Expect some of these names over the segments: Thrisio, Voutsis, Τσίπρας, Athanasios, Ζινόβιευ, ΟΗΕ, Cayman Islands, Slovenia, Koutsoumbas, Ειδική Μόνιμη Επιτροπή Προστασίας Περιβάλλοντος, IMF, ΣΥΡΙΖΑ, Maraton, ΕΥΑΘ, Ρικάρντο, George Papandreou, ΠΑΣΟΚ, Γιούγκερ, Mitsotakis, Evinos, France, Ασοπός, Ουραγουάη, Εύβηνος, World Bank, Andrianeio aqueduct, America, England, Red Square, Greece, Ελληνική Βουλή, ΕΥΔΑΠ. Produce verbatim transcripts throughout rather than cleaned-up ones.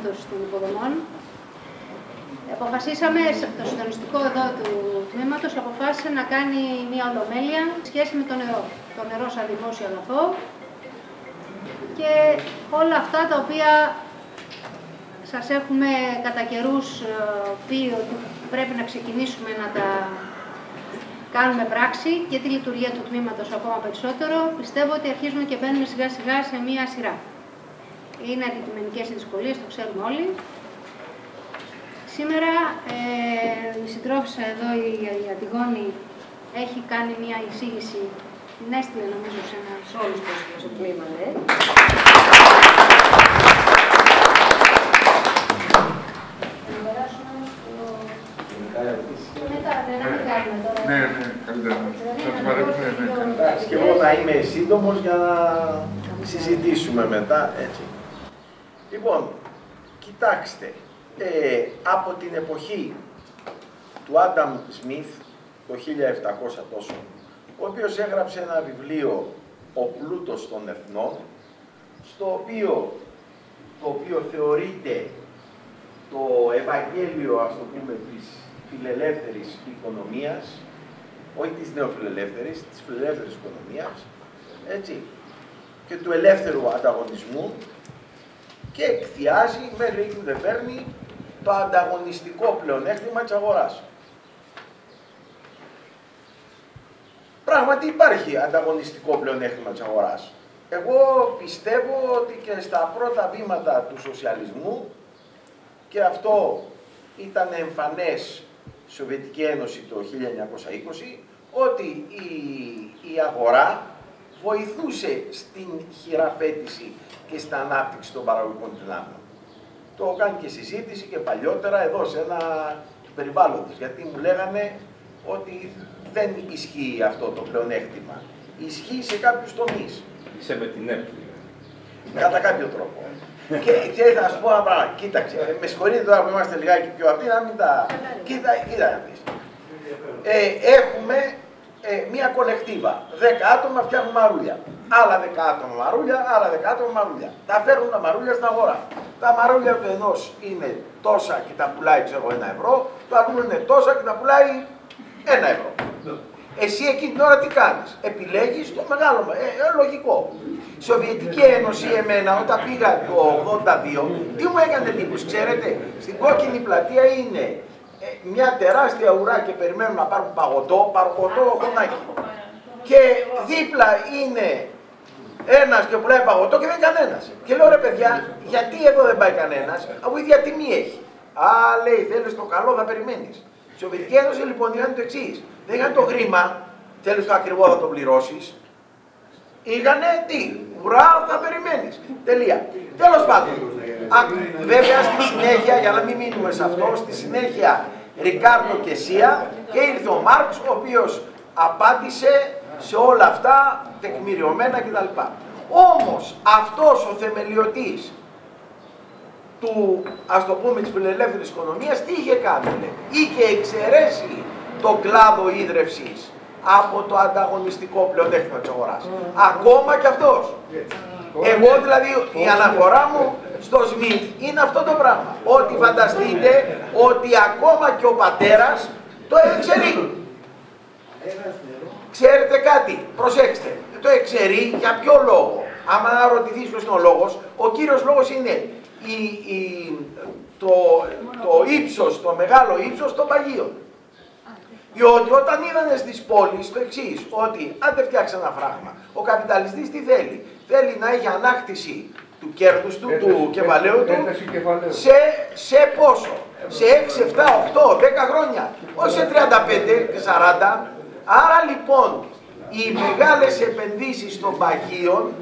ανόρθωση των υποδομών. Αποφασίσαμε, το συντονιστικό εδώ του τμήματος αποφάσισε να κάνει μια ολομέλεια σχέση με το νερό. Το νερό σαν δημόσιο αγαθό και όλα αυτά τα οποία σας έχουμε κατά καιρούς πει ότι πρέπει να ξεκινήσουμε να τα κάνουμε πράξη και τη λειτουργία του τμήματος ακόμα περισσότερο. Πιστεύω ότι αρχίζουμε και μπαίνουμε σιγά σιγά σε μια σειρά. Είναι αντικειμενικές οι δυσκολίες, το ξέρουμε όλοι. Σήμερα ε, η συντρόφισσα εδώ, η, η Αντιγόνη, έχει κάνει μια εισήγηση. Την έστειλε νομίζω σε ένα όλους το τμήμα, ναι. Να περάσουμε στο... Μετά, ναι, να μην κάνουμε τώρα. Ναι, ναι, καλύτερα. Θα τους παρέχουμε, ναι. Εντάξει, και εγώ θα είμαι σύντομος για να συζητήσουμε μετά, έτσι. Λοιπόν, κοιτάξτε. Ε, από την εποχή του Άνταμ Σμιθ, το χίλια επτακόσια τόσο, ο οποίος έγραψε ένα βιβλίο «Ο πλούτος των εθνών», στο οποίο, το οποίο θεωρείται το Ευαγγέλιο, ας το πούμε, της φιλελεύθερης οικονομίας, όχι της νεοφιλελεύθερης, της φιλελεύθερης οικονομίας, έτσι, και του ελεύθερου ανταγωνισμού, και εκθιάζει μέχρι εκεί που δεν παίρνει το ανταγωνιστικό πλεονέκτημα της αγοράς. Πράγματι υπάρχει ανταγωνιστικό πλεονέκτημα της αγοράς. Εγώ πιστεύω ότι και στα πρώτα βήματα του σοσιαλισμού, και αυτό ήταν εμφανές στη Σοβιετική Ένωση το χίλια εννιακόσια είκοσι, ότι η, η αγορά βοηθούσε στην χειραφέτηση και στην ανάπτυξη των παραγωγικών δυνάμεων. Το έχω κάνει και συζήτηση και παλιότερα εδώ σε ένα περιβάλλον τους, γιατί μου λέγανε ότι δεν ισχύει αυτό το πλεονέκτημα. Ισχύει σε κάποιους τομείς. Είσαι με την έπλη. Κατά κάποιο τρόπο. και, και θα σου πω ένα πράγμα. Κοίταξε, με συγχωρείτε τώρα που είμαστε λιγάκι πιο αυτοί, να μην τα... Κοίτα, κοίτα να πεις. Ε, έχουμε... Ε, μία κολεκτίβα. δέκα άτομα φτιάχνουν μαρούλια. Άλλα δέκα άτομα μαρούλια, άλλα δέκα άτομα μαρούλια. Τα φέρνουν τα μαρούλια στην αγορά. Τα μαρούλια του ενός είναι τόσα και τα πουλάει, ξέρω, ένα ευρώ. Του άλλου είναι τόσα και τα πουλάει ένα ευρώ. Εσύ εκείνη την ώρα τι κάνεις? Επιλέγεις το μεγάλο. Ε, ε, λογικό. Η Σοβιετική Ένωση, εμένα, όταν πήγα το ογδόντα δύο, τι μου έκανε εντύπωση, ξέρετε? Στην κόκκινη πλατεία είναι μια τεράστια ουρά και περιμένουν να πάρουν παγωτό, παγωτό χωνάκι. Και δίπλα είναι ένας και πουλάει παγωτό και δεν είναι κανένας. Και λέω, ρε παιδιά, γιατί εδώ δεν πάει κανένας, αφού η ίδια τιμή έχει. Α, λέει, θέλεις το καλό, θα περιμένεις. Η Σοβιετική Ένωση λοιπόν είχαν το εξής. Δεν είχαν το χρήμα, θέλεις το ακριβό, θα το πληρώσεις. Είχανε τι, ουρά, θα περιμένεις. Τελεία. Τέλος πάντων. Α, βέβαια στη συνέχεια, για να μην μείνουμε σε αυτό, στη συνέχεια Ρικάρντο και Σία, και ήρθε ο Μάρξ, ο οποίος απάντησε σε όλα αυτά τεκμηριωμένα κτλ. Όμως αυτός ο θεμελιωτής του, ας το πούμε, της φιλελεύθερης οικονομίας, τι είχε κάνει? Είχε εξαιρέσει τον κλάδο ίδρευσης από το ανταγωνιστικό πλεονέκτημα της αγοράς. Ακόμα κι αυτός. Εγώ δηλαδή, η αναφορά μου στο Σμιθ είναι αυτό το πράγμα. Ότι φανταστείτε ότι ακόμα και ο πατέρας το εξαιρεί. Ξέρετε κάτι, προσέξτε, το εξαιρεί για ποιο λόγο? Άμα να ρωτηθείς ποιος είναι ο λόγος, ο κύριος λόγος είναι η, η, το, το ύψος, το μεγάλο ύψος των παγίων. Διότι όταν είδανε στις πόλεις το εξής, ότι αν δεν φτιάξει ένα φράγμα, ο καπιταλιστής τι θέλει? Θέλει να έχει ανάκτηση του κέρδους του, ένταση, του κεφαλαίου του, σε, σε πόσο, σε έξι, επτά, οκτώ, δέκα χρόνια, όχι σε τριάντα πέντε και σαράντα. Άρα λοιπόν οι μεγάλες επενδύσεις των παγίων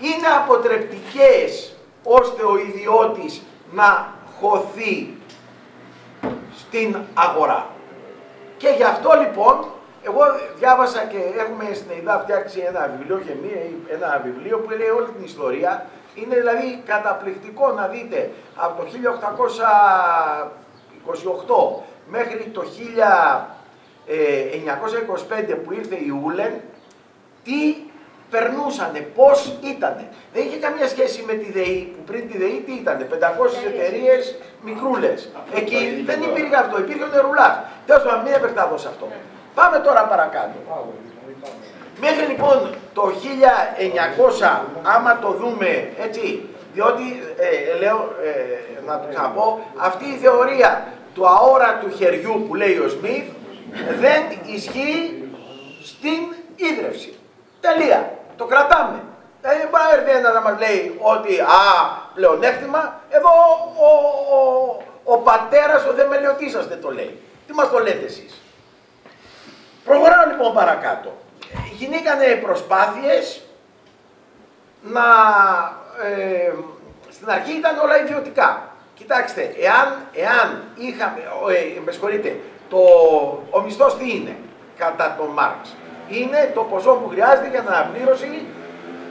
είναι αποτρεπτικές ώστε ο ιδιώτης να χωθεί στην αγορά. Και γι' αυτό λοιπόν, εγώ διάβασα και έχουμε στην ΕΙΔΑΠ φτιάξει ένα βιβλίο, και μία, ένα βιβλίο που λέει όλη την ιστορία. Είναι δηλαδή καταπληκτικό να δείτε από το χίλια οκτακόσια είκοσι οκτώ μέχρι το χίλια εννιακόσια είκοσι πέντε που ήρθε η Ούλεν, τι περνούσανε, πώς ήτανε. Δεν είχε καμία σχέση με τη ΔΕΗ, που πριν τη ΔΕΗ τι ήτανε, πεντακόσιες εταιρείες μικρούλες. Εκεί δεν υπήρχε αυτό, υπήρχε ο νερουλάς. Τέλος πάντων, μην επεκταθώ σε αυτό. Πάμε τώρα παρακάτω. Μέχρι λοιπόν το χίλια εννιακόσια, άμα το δούμε έτσι, διότι, ε, λέω, ε, να το ξαναπώ, αυτή η θεωρία του αόρατου χεριού που λέει ο Σμιθ δεν ισχύει στην ίδρυυση. Τελεία. Το κρατάμε. Δεν μπορεί να έρθει ένα να μας λέει ότι α, πλεονέκτημα. Εδώ ο, ο, ο, ο πατέρας ο θεμελιωτήσας δεν το λέει. Τι μας το λέτε εσείς. Προχωράω λοιπόν παρακάτω. Γινήκανε προσπάθειες να... Ε, στην αρχή ήταν όλα ιδιωτικά. Κοιτάξτε, εάν, εάν είχαμε... Ε, με συγχωρείτε, το, ο μισθός τι είναι κατά τον Μάρξ. Είναι το ποσό που χρειάζεται για την αναπλήρωση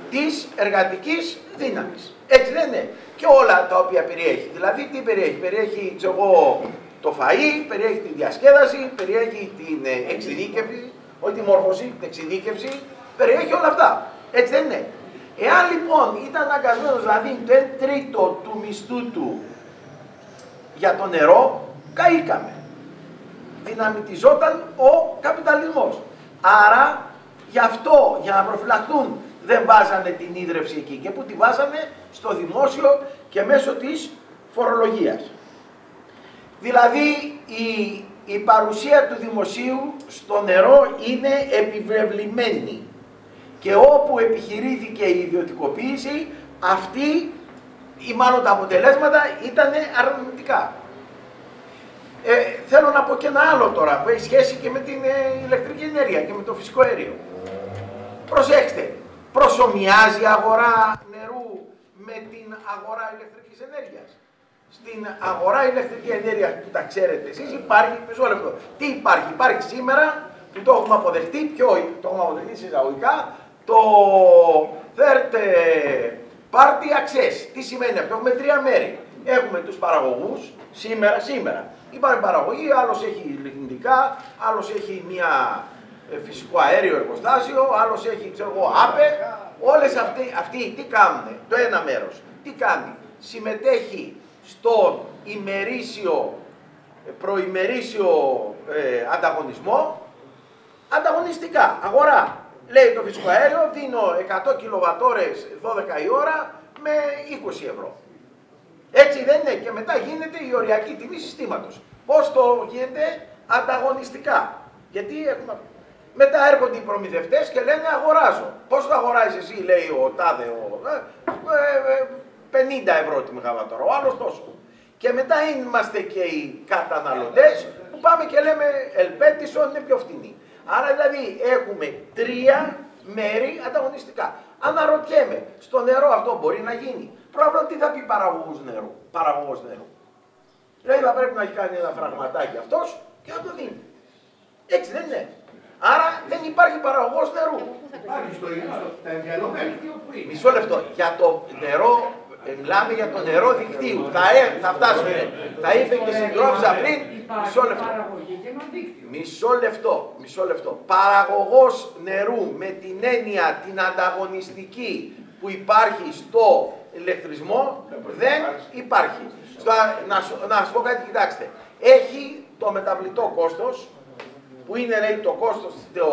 της εργατικής δύναμης. Έτσι δεν είναι. Και όλα τα οποία περιέχει. Δηλαδή τι περιέχει. Περιέχει εγώ, το φαΐ, περιέχει τη διασκέδαση, περιέχει την εξειδίκευση, όχι τη μόρφωση, την εξειδίκευση, περιέχει όλα αυτά. Έτσι δεν είναι. Εάν λοιπόν ήταν αναγκασμένος να δίνει το ένα τρίτο του μισθού του για το νερό, καήκαμε. Δυναμητιζόταν ο καπιταλισμός. Άρα, γι' αυτό, για να προφυλαχτούν, δεν βάζανε την ίδρυυση εκεί. Και που τη βάζανε στο δημόσιο και μέσω της φορολογίας. Δηλαδή, η, η παρουσία του δημοσίου στο νερό είναι επιβεβλημένη. Και όπου επιχειρήθηκε η ιδιωτικοποίηση, αυτή, ή μάλλον τα αποτελέσματα, ήταν αρνητικά. Ε, θέλω να πω και ένα άλλο τώρα που έχει σχέση και με την ε, ηλεκτρική ενέργεια και με το φυσικό αέριο. Προσέξτε, προσομοιάζει αγορά νερού με την αγορά ηλεκτρικής ενέργειας. Στην αγορά ηλεκτρικής ενέργειας που τα ξέρετε εσείς υπάρχει, μισό λεπτό, τι υπάρχει, υπάρχει σήμερα που το έχουμε αποδεχτεί, ποιο το έχουμε αποδεχτεί συσσαγωγικά, το third party access. Τι σημαίνει αυτό, έχουμε τρία μέρη. Έχουμε τους παραγωγούς σήμερα, σήμερα. Υπάρχει παραγωγή, άλλος έχει λιγνητικά, άλλος έχει μια φυσικό αέριο εργοστάσιο, άλλος έχει ξέρω εγώ άπε. Όλες αυτοί, αυτοί τι κάνουν, το ένα μέρος, τι κάνει. Συμμετέχει στον ημερήσιο, προημερήσιο ε, ανταγωνισμό, ανταγωνιστικά, αγορά. Λέει το φυσικό αέριο, δίνω εκατό κιλοβατόρες δώδεκα η ώρα με είκοσι ευρώ. Έτσι δεν είναι, και μετά γίνεται η οριακή τιμή συστήματος. Πώς το γίνεται, ανταγωνιστικά. Γιατί έχουμε... Μετά έρχονται οι προμηθευτές και λένε αγοράζω. Πώς το αγοράζεις εσύ, λέει ο τάδε, ο... πενήντα ευρώ τη μεγαβατόρα, ο άλλος τόσο. Και μετά είμαστε και οι καταναλωτές που πάμε και λέμε ελπέτησον είναι πιο φτηνή. Άρα δηλαδή έχουμε τρία μέρη ανταγωνιστικά. Αναρωτιέμαι, στο νερό αυτό μπορεί να γίνει. Πρώτα τι θα πει παραγωγός νερού, παραγωγός νερού. Δηλαδή θα πρέπει να έχει κάνει ένα φραγματάκι αυτός και θα το δίνει. Έτσι δεν είναι. Άρα δεν υπάρχει παραγωγός νερού. Μισό λεπτό, για το νερό, μιλάμε για το νερό δικτύου. Θα, ε, θα φτάσουμε, θα είπε και συγκρόψα πριν, μισό λεπτό. Μισό λεπτό, μισό λεπτό. Παραγωγός νερού με την έννοια την ανταγωνιστική που υπάρχει στο ηλεκτρισμό δεν υπάρχει. Στο, να, να σας πω κάτι, κοιτάξτε. Έχει το μεταβλητό κόστος που είναι λέει, το κόστος το,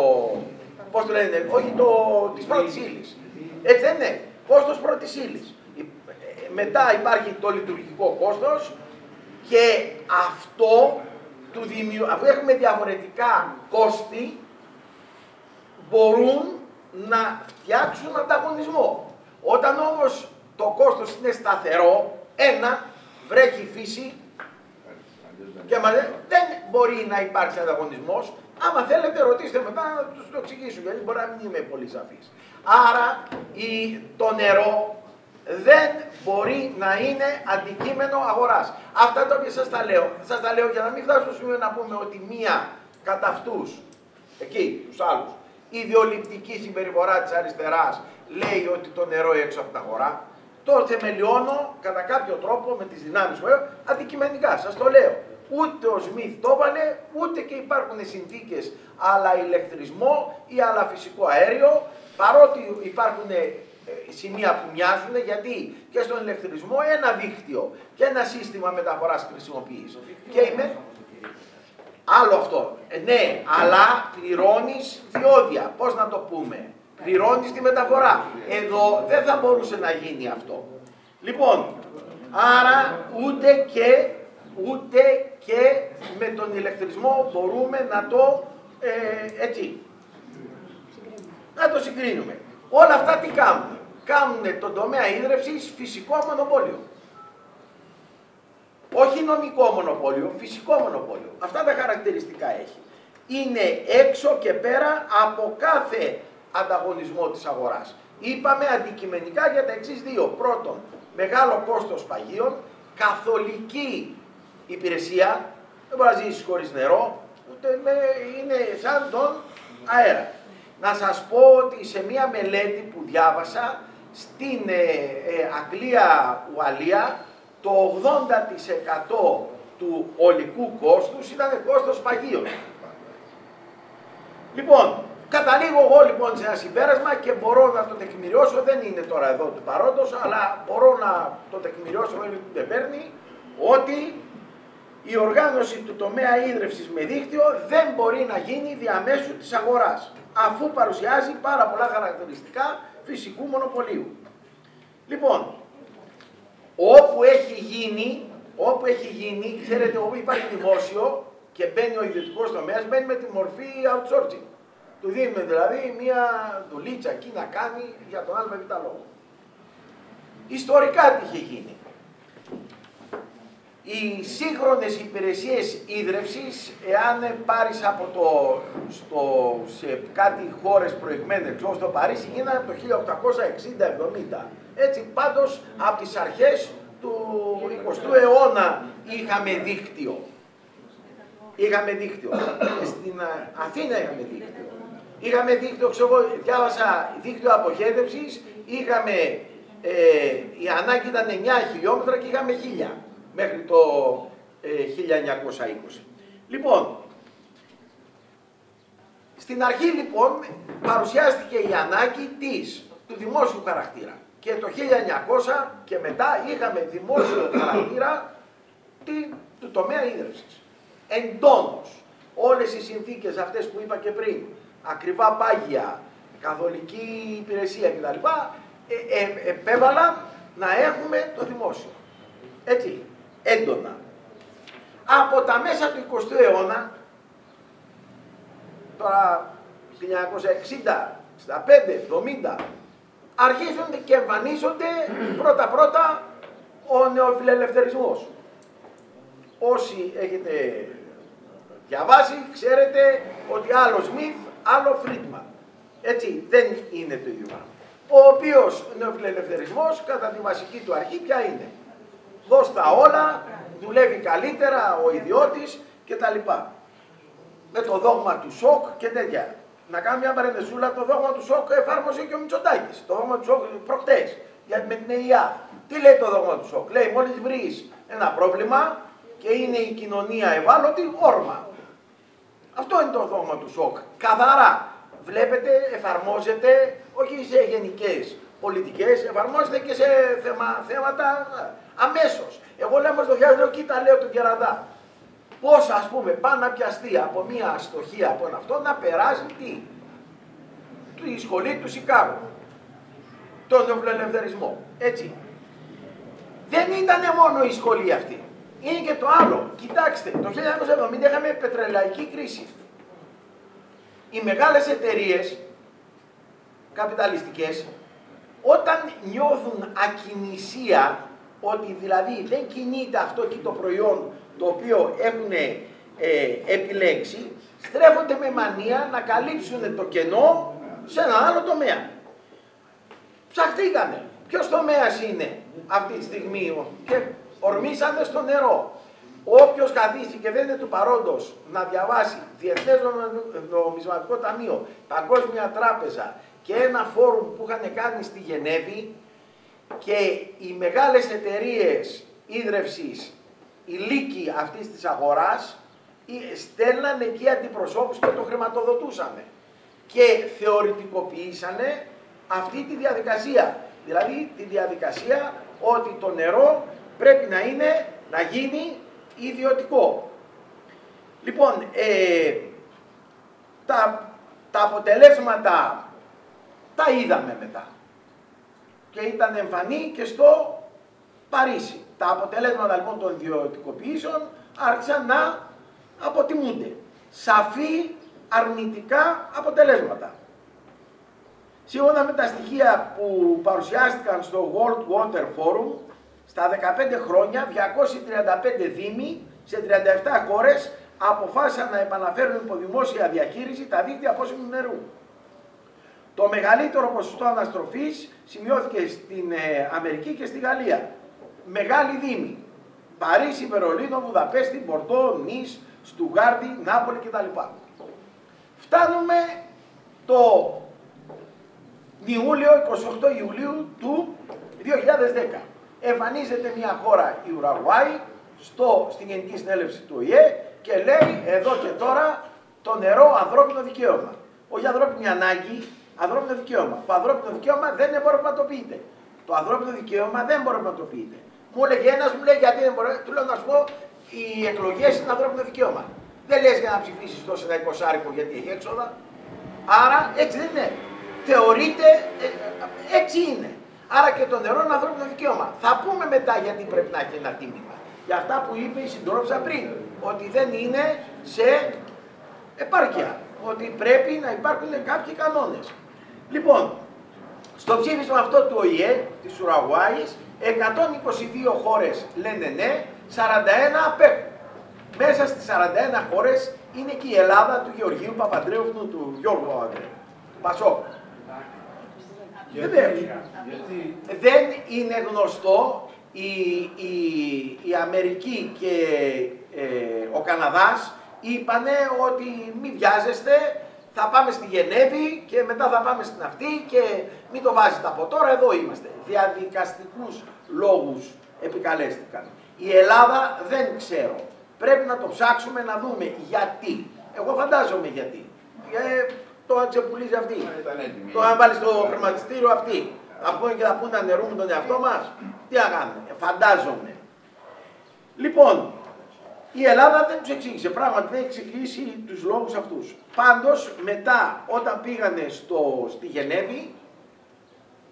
πώς το λένε, όχι το, της πρώτης ύλης. Έτσι δεν είναι. Κόστος πρώτης ύλης. Μετά υπάρχει το λειτουργικό κόστος και αυτό του δημιου... αφού έχουμε διαφορετικά κόστη μπορούν να φτιάξουν ανταγωνισμό. Όταν όμως το κόστος είναι σταθερό, ένα, βρέχει φύση και μαζε... δεν μπορεί να υπάρξει ανταγωνισμός. Άμα θέλετε ρωτήστε μετά να τους το εξηγήσουν, γιατί μπορεί να μην είμαι πολύ σαφής. Άρα η... το νερό δεν μπορεί να είναι αντικείμενο αγοράς. Αυτά τα οποία σας τα λέω, σας τα λέω για να μην φτάσουμε στο σημείο να πούμε ότι μία κατά αυτούς, εκεί τους άλλους, η ιδεολειπτική συμπεριφορά της αριστεράς λέει ότι το νερό έξω από την αγορά. Το θεμελιώνω κατά κάποιο τρόπο με τις δυνάμεις μου αντικειμενικά, σας το λέω. Ούτε ο Σμιθ το έβαλε, ούτε και υπάρχουν συνθήκες άλλα ηλεκτρισμό ή άλλα φυσικό αέριο, παρότι υπάρχουν σημεία που μοιάζουν, γιατί και στον ηλεκτρισμό ένα δίκτυο και ένα σύστημα μεταφοράς χρησιμοποιείς. Και είμαι... Άλλο αυτό. Ε, ναι, αλλά πληρώνεις διόδια. Πώς να το πούμε. Πληρώνεις τη μεταφορά. Εδώ δεν θα μπορούσε να γίνει αυτό. Λοιπόν, άρα ούτε και, ούτε και με τον ηλεκτρισμό μπορούμε να το, ε, έτσι, να το συγκρίνουμε. Όλα αυτά τι κάνουν. Κάνουν τον τομέα ίδρευσης φυσικό μονοπόλιο. Όχι νομικό μονοπόλιο, φυσικό μονοπόλιο. Αυτά τα χαρακτηριστικά έχει. Είναι έξω και πέρα από κάθε ανταγωνισμό της αγοράς. Είπαμε αντικειμενικά για τα εξής δύο. Πρώτον, μεγάλο κόστος παγίων, καθολική υπηρεσία. Δεν μπορεί να ζήσεις χωρίς νερό, ούτε με, είναι σαν τον αέρα. Να σας πω ότι σε μία μελέτη που διάβασα στην ε, ε, Αγγλία-Ουαλία, το ογδόντα τοις εκατό του ολικού κόστους ήταν κόστος παγίων. Λοιπόν, καταλήγω εγώ λοιπόν σε ένα συμπέρασμα και μπορώ να το τεκμηριώσω, δεν είναι τώρα εδώ του παρόντος, αλλά μπορώ να το τεκμηριώσω, δεν παίρνει, ότι η οργάνωση του τομέα ίδρευσης με δίκτυο δεν μπορεί να γίνει διαμέσου της αγοράς, αφού παρουσιάζει πάρα πολλά χαρακτηριστικά φυσικού μονοπωλίου. Λοιπόν, Όπου έχει γίνει, όπου έχει γίνει, ξέρετε, όπου υπάρχει δημόσιο και μπαίνει ο ιδιωτικός τομέας, μπαίνει με τη μορφή outsourcing. Του δίνουμε δηλαδή μία δουλίτσα εκεί να κάνει για τον άλλο β' λόγο. Ιστορικά τι είχε γίνει. Οι σύγχρονες υπηρεσίες ίδρευσης, εάν πάρεις από το, στο, σε κάτι χώρες προηγμένες, όπως το Παρίσι, γίνανε από το χίλια οκτακόσια εξήντα εβδομήντα. Έτσι πάντως από τις αρχές του εικοστού αιώνα είχαμε δίκτυο. Είχαμε δίκτυο. Στην Αθήνα είχαμε δίκτυο. Είχαμε δίκτυο, ξέρω, διάβασα δίκτυο αποχέτευσης, είχαμε, ε, η ανάγκη ήταν εννιά χιλιόμετρα και είχαμε χίλια μέχρι το ε, χίλια εννιακόσια είκοσι. Λοιπόν, στην αρχή λοιπόν παρουσιάστηκε η ανάγκη της, του δημόσιου χαρακτήρα. Και το χίλια εννιακόσια και μετά είχαμε δημόσιο χαρακτήρα του τομέα ίδρευσης. Εντόνως, όλες οι συνθήκες αυτές που είπα και πριν, ακριβά πάγια, καθολική υπηρεσία κτλ. Ε, ε, επέβαλαν να έχουμε το δημόσιο. Έτσι, έντονα. Από τα μέσα του εικοστού αιώνα, τώρα χίλια εννιακόσια εξήντα, εξήντα πέντε, εβδομήντα, αρχίζονται και εμφανίζονται πρώτα-πρώτα ο νεοφιλελευθερισμός. Όσοι έχετε διαβάσει, ξέρετε ότι άλλο Σμιθ, άλλο Φρίντμαν. Έτσι, δεν είναι το ίδιο πράγμα. Ο οποίος ο νεοφιλελευθερισμός, κατά τη βασική του αρχή, ποια είναι. Δώσ' τα όλα, δουλεύει καλύτερα ο ιδιώτης κτλ. Με το δόγμα του σοκ και τέτοια. Να κάνω μια παρενεσούλα, το δόγμα του σοκ εφάρμοσε και ο Μητσοτάκης. Το δόγμα του σοκ προχτές, γιατί με την ΕΙΑ. Τι λέει το δόγμα του σοκ. Λέει μόλις βρεις ένα πρόβλημα και είναι η κοινωνία ευάλωτη, όρμα. Αυτό είναι το δόγμα του σοκ. Καθαρά. Βλέπετε, εφαρμόζεται, όχι σε γενικές πολιτικές, εφαρμόζεται και σε θεμα, θέματα αμέσως. Εγώ λέω όμως το χιάζω, κοίτα λέω τον Κεραντά. Πώς ας πούμε πάνε να πιαστεί από μία αστοχία από αυτό να περάσει τι, τη σχολή του Σικάγου, τον νεοφιλελευθερισμό, έτσι. Δεν ήταν μόνο η σχολή αυτή, είναι και το άλλο. Κοιτάξτε, το χίλια εννιακόσια εβδομήντα είχαμε πετρελαϊκή κρίση. Οι μεγάλες εταιρείες, καπιταλιστικές, όταν νιώθουν ακινησία, ότι δηλαδή δεν κινείται αυτό και το προϊόν, το οποίο έχουν ε, επιλέξει, στρέφονται με μανία να καλύψουν το κενό σε ένα άλλο τομέα. Ψαχτήκανε. Ποιος τομέας είναι αυτή τη στιγμή και ορμήσανε στο νερό. Όποιος καθίσει και δεν είναι του παρόντος να διαβάσει Διεθνές Νομισματικό Ταμείο, Παγκόσμια Τράπεζα και ένα φόρουμ που είχαν κάνει στη Γενέβη και οι μεγάλες εταιρείες ίδρευσης οι λύκοι αυτής της αγοράς στέλνανε εκεί αντιπροσώπους και το χρηματοδοτούσανε. Και θεωρητικοποιήσανε αυτή τη διαδικασία. Δηλαδή τη διαδικασία ότι το νερό πρέπει να είναι, να γίνει ιδιωτικό. Λοιπόν, ε, τα, τα αποτελέσματα τα είδαμε μετά. Και ήταν εμφανή και στο Παρίσι. Τα αποτελέσματα λοιπόν των ιδιωτικοποιήσεων άρχισαν να αποτιμούνται. Σαφή αρνητικά αποτελέσματα. Σύμφωνα με τα στοιχεία που παρουσιάστηκαν στο World Water Forum, στα δεκαπέντε χρόνια διακόσιοι τριάντα πέντε δήμοι σε τριάντα επτά χώρες αποφάσισαν να επαναφέρουν υπό δημόσια διαχείριση τα δίκτυα πόσιμου νερού. Το μεγαλύτερο ποσοστό αναστροφής σημειώθηκε στην Αμερική και στη Γαλλία. Μεγάλη δήμη. Παρίσι, Βερολίνο, Βουδαπέστη, Μπορντό, Νις, Στουγάρντι, Νάπολη κτλ. Φτάνουμε το Ιούλιο, εικοστή όγδοη Ιουλίου του δύο χιλιάδες δέκα. Εμφανίζεται μια χώρα, η Ουραγουάη, στο, στην Γενική Συνέλευση του Ο Η Ε και λέει εδώ και τώρα το νερό ανθρώπινο δικαίωμα. Όχι ανθρώπινη ανάγκη, ανθρώπινο δικαίωμα. Το ανθρώπινο δικαίωμα δεν εμπορευματοποιείται. Το ανθρώπινο δικαίωμα δεν εμπορευματοποιείται. Μου έλεγε ένας, μου λέει γιατί δεν μπορεί, του λέω να σου πω οι εκλογές είναι ανθρώπινο δικαίωμα. Δεν λες για να ψηφίσεις τόσο ένα εικοσάρικο γιατί έχει έξοδα. Άρα έτσι δεν είναι. Θεωρείται έτσι είναι. Άρα και το νερό είναι ανθρώπινο δικαίωμα. Θα πούμε μετά γιατί πρέπει να έχει ένα τίμημα. Για αυτά που είπε η συντρόφισσα πριν. Ότι δεν είναι σε επάρκεια. Ότι πρέπει να υπάρχουν κάποιοι κανόνες. Λοιπόν, στο ψήφισμα αυτό του Ο Η Ε της Ουραγουάης, εκατόν είκοσι δύο χώρες λένε ναι, σαράντα ένα απέχουν. Μέσα στις σαράντα ένα χώρες είναι και η Ελλάδα του Γεωργίου Παπαντρέου, του Γιώργου Παπαντρέου, του Πασόκ. Δεν, δεν είναι γνωστό η, η, η Αμερική και ε, ο Καναδάς είπανε ότι μη βιάζεστε, θα πάμε στη Γενέβη και μετά θα πάμε στην αυτή και μην το βάζετε από τώρα, εδώ είμαστε. Διαδικαστικούς λόγους επικαλέστηκαν. Η Ελλάδα δεν ξέρω. Πρέπει να το ψάξουμε να δούμε γιατί. Εγώ φαντάζομαι γιατί. Ε, το τσεπουλίζει αυτή. Το αν βάλει στο χρηματιστήριο αυτή. Θα πούμε και θα πούμε να νερούμε τον εαυτό μας. Τι να κάνουμε. Ε, φαντάζομαι. Λοιπόν, η Ελλάδα δεν τους εξήγησε. Πράγματι δεν εξηγήσει τους λόγους αυτούς. Πάντως μετά όταν πήγανε στο, στη Γενέβη,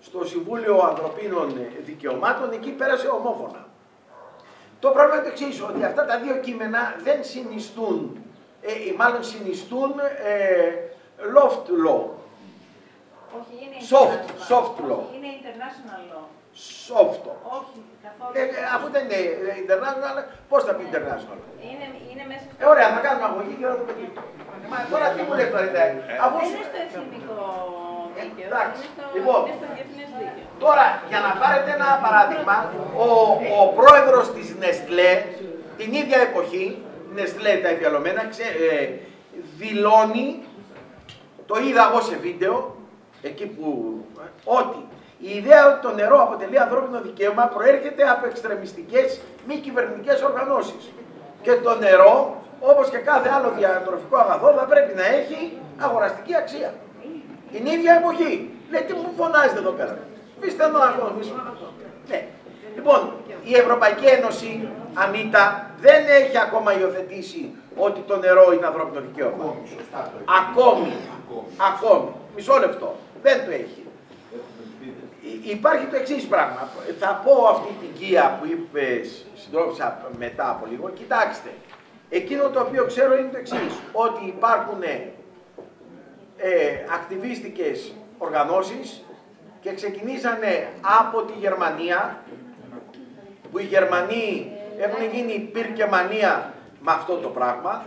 στο Συμβούλιο Ανθρωπίνων Δικαιωμάτων, εκεί πέρασε ομόφωνα. Το πρόβλημα είναι το εξής, ότι αυτά τα δύο κείμενα δεν συνιστούν, ε, ή μάλλον συνιστούν ε, loft law. Όχι, είναι soft, soft law. Είναι international law. Soft. Όχι, καθόλου. Ε, ε, αφού δεν είναι international, πώς θα πει international law. Είναι, είναι μέσα στο... Ε, ωραία, θα κάνουμε αγωγή και θα το πει. Μα τώρα τι μου λέει τώρα, εντάξει. Δεν είναι στο εθνικό δίκαιο, είναι στο διεθνές δίκαιο. Τώρα, για να πάρετε ένα παράδειγμα, ο, ο πρόεδρος της Nestlé, την ίδια εποχή, Nestlé τα εφιαλωμένα, ξε, ε, δηλώνει, το είδα εγώ σε βίντεο, εκεί που, ότι η ιδέα ότι το νερό αποτελεί ανθρώπινο δικαίωμα προέρχεται από εξτρεμιστικές μη κυβερνητικές οργανώσεις. Και το νερό, όπως και κάθε άλλο διατροφικό αγαθό, θα πρέπει να έχει αγοραστική αξία. Την ίδια εποχή. Λέει, τι μου φωνάζετε εδώ πέρα. Πείστε εδώ να ναι. Λοιπόν, η Ευρωπαϊκή Ένωση, Ανίτα, δεν έχει ακόμα υιοθετήσει ότι το νερό είναι ανθρώπινο δικαίωμα. Ακόμη, σωστά, ακόμη, ακόμη. Μισό λεπτό. Δεν το έχει. Υπάρχει το εξής πράγμα. Θα πω αυτή την κία που είπε, συντρόφισσα μετά από λίγο. Κοιτάξτε. Εκείνο το οποίο ξέρω είναι το εξής, ότι υπάρχουν ε, ακτιβίστικες οργανώσεις και ξεκινήσανε από τη Γερμανία, που οι Γερμανοί έχουν γίνει πυρκεμανία με αυτό το πράγμα.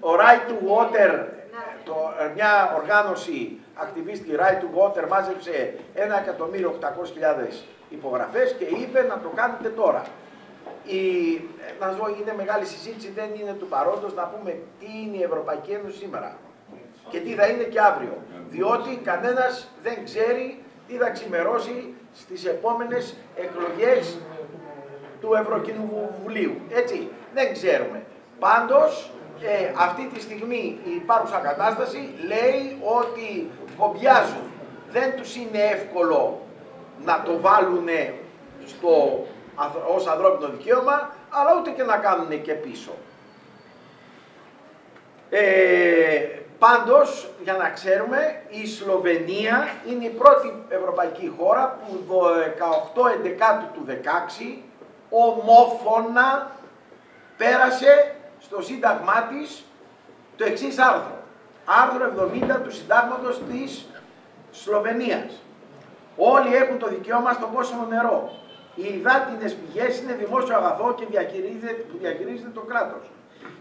Ο Right to Water, το, μια οργάνωση ακτιβίστικη Right to Water, μάζεψε ένα εκατομμύριο οκτακόσιες χιλιάδες υπογραφές και είπε να το κάνετε τώρα. Η, να ζω, είναι μεγάλη συζήτηση, δεν είναι του παρόντος να πούμε τι είναι η Ευρωπαϊκή Ένωση σήμερα και τι θα είναι και αύριο. Διότι κανένας δεν ξέρει τι θα ξημερώσει στις επόμενες εκλογές του Ευρωκοινοβουλίου. Έτσι, δεν ξέρουμε. Πάντως, ε, αυτή τη στιγμή η υπάρχουσα κατάσταση λέει ότι κομπιάζουν. Δεν τους είναι εύκολο να το βάλουν στο, ως ανθρώπινο δικαίωμα, αλλά ούτε και να κάνουν και πίσω. Ε, πάντως, για να ξέρουμε, η Σλοβενία είναι η πρώτη ευρωπαϊκή χώρα που δεκαοκτώ έντεκα του δεκαέξι ομόφωνα πέρασε στο σύνταγμά της το εξής άρθρο. Άρθρο εβδομήντα του συντάγματος της Σλοβενίας. Όλοι έχουν το δικαίωμα στο πόσιμο νερό. Οι υδάτινες πηγές είναι δημόσιο αγαθό και διαχειρίζεται, διαχειρίζεται το κράτος.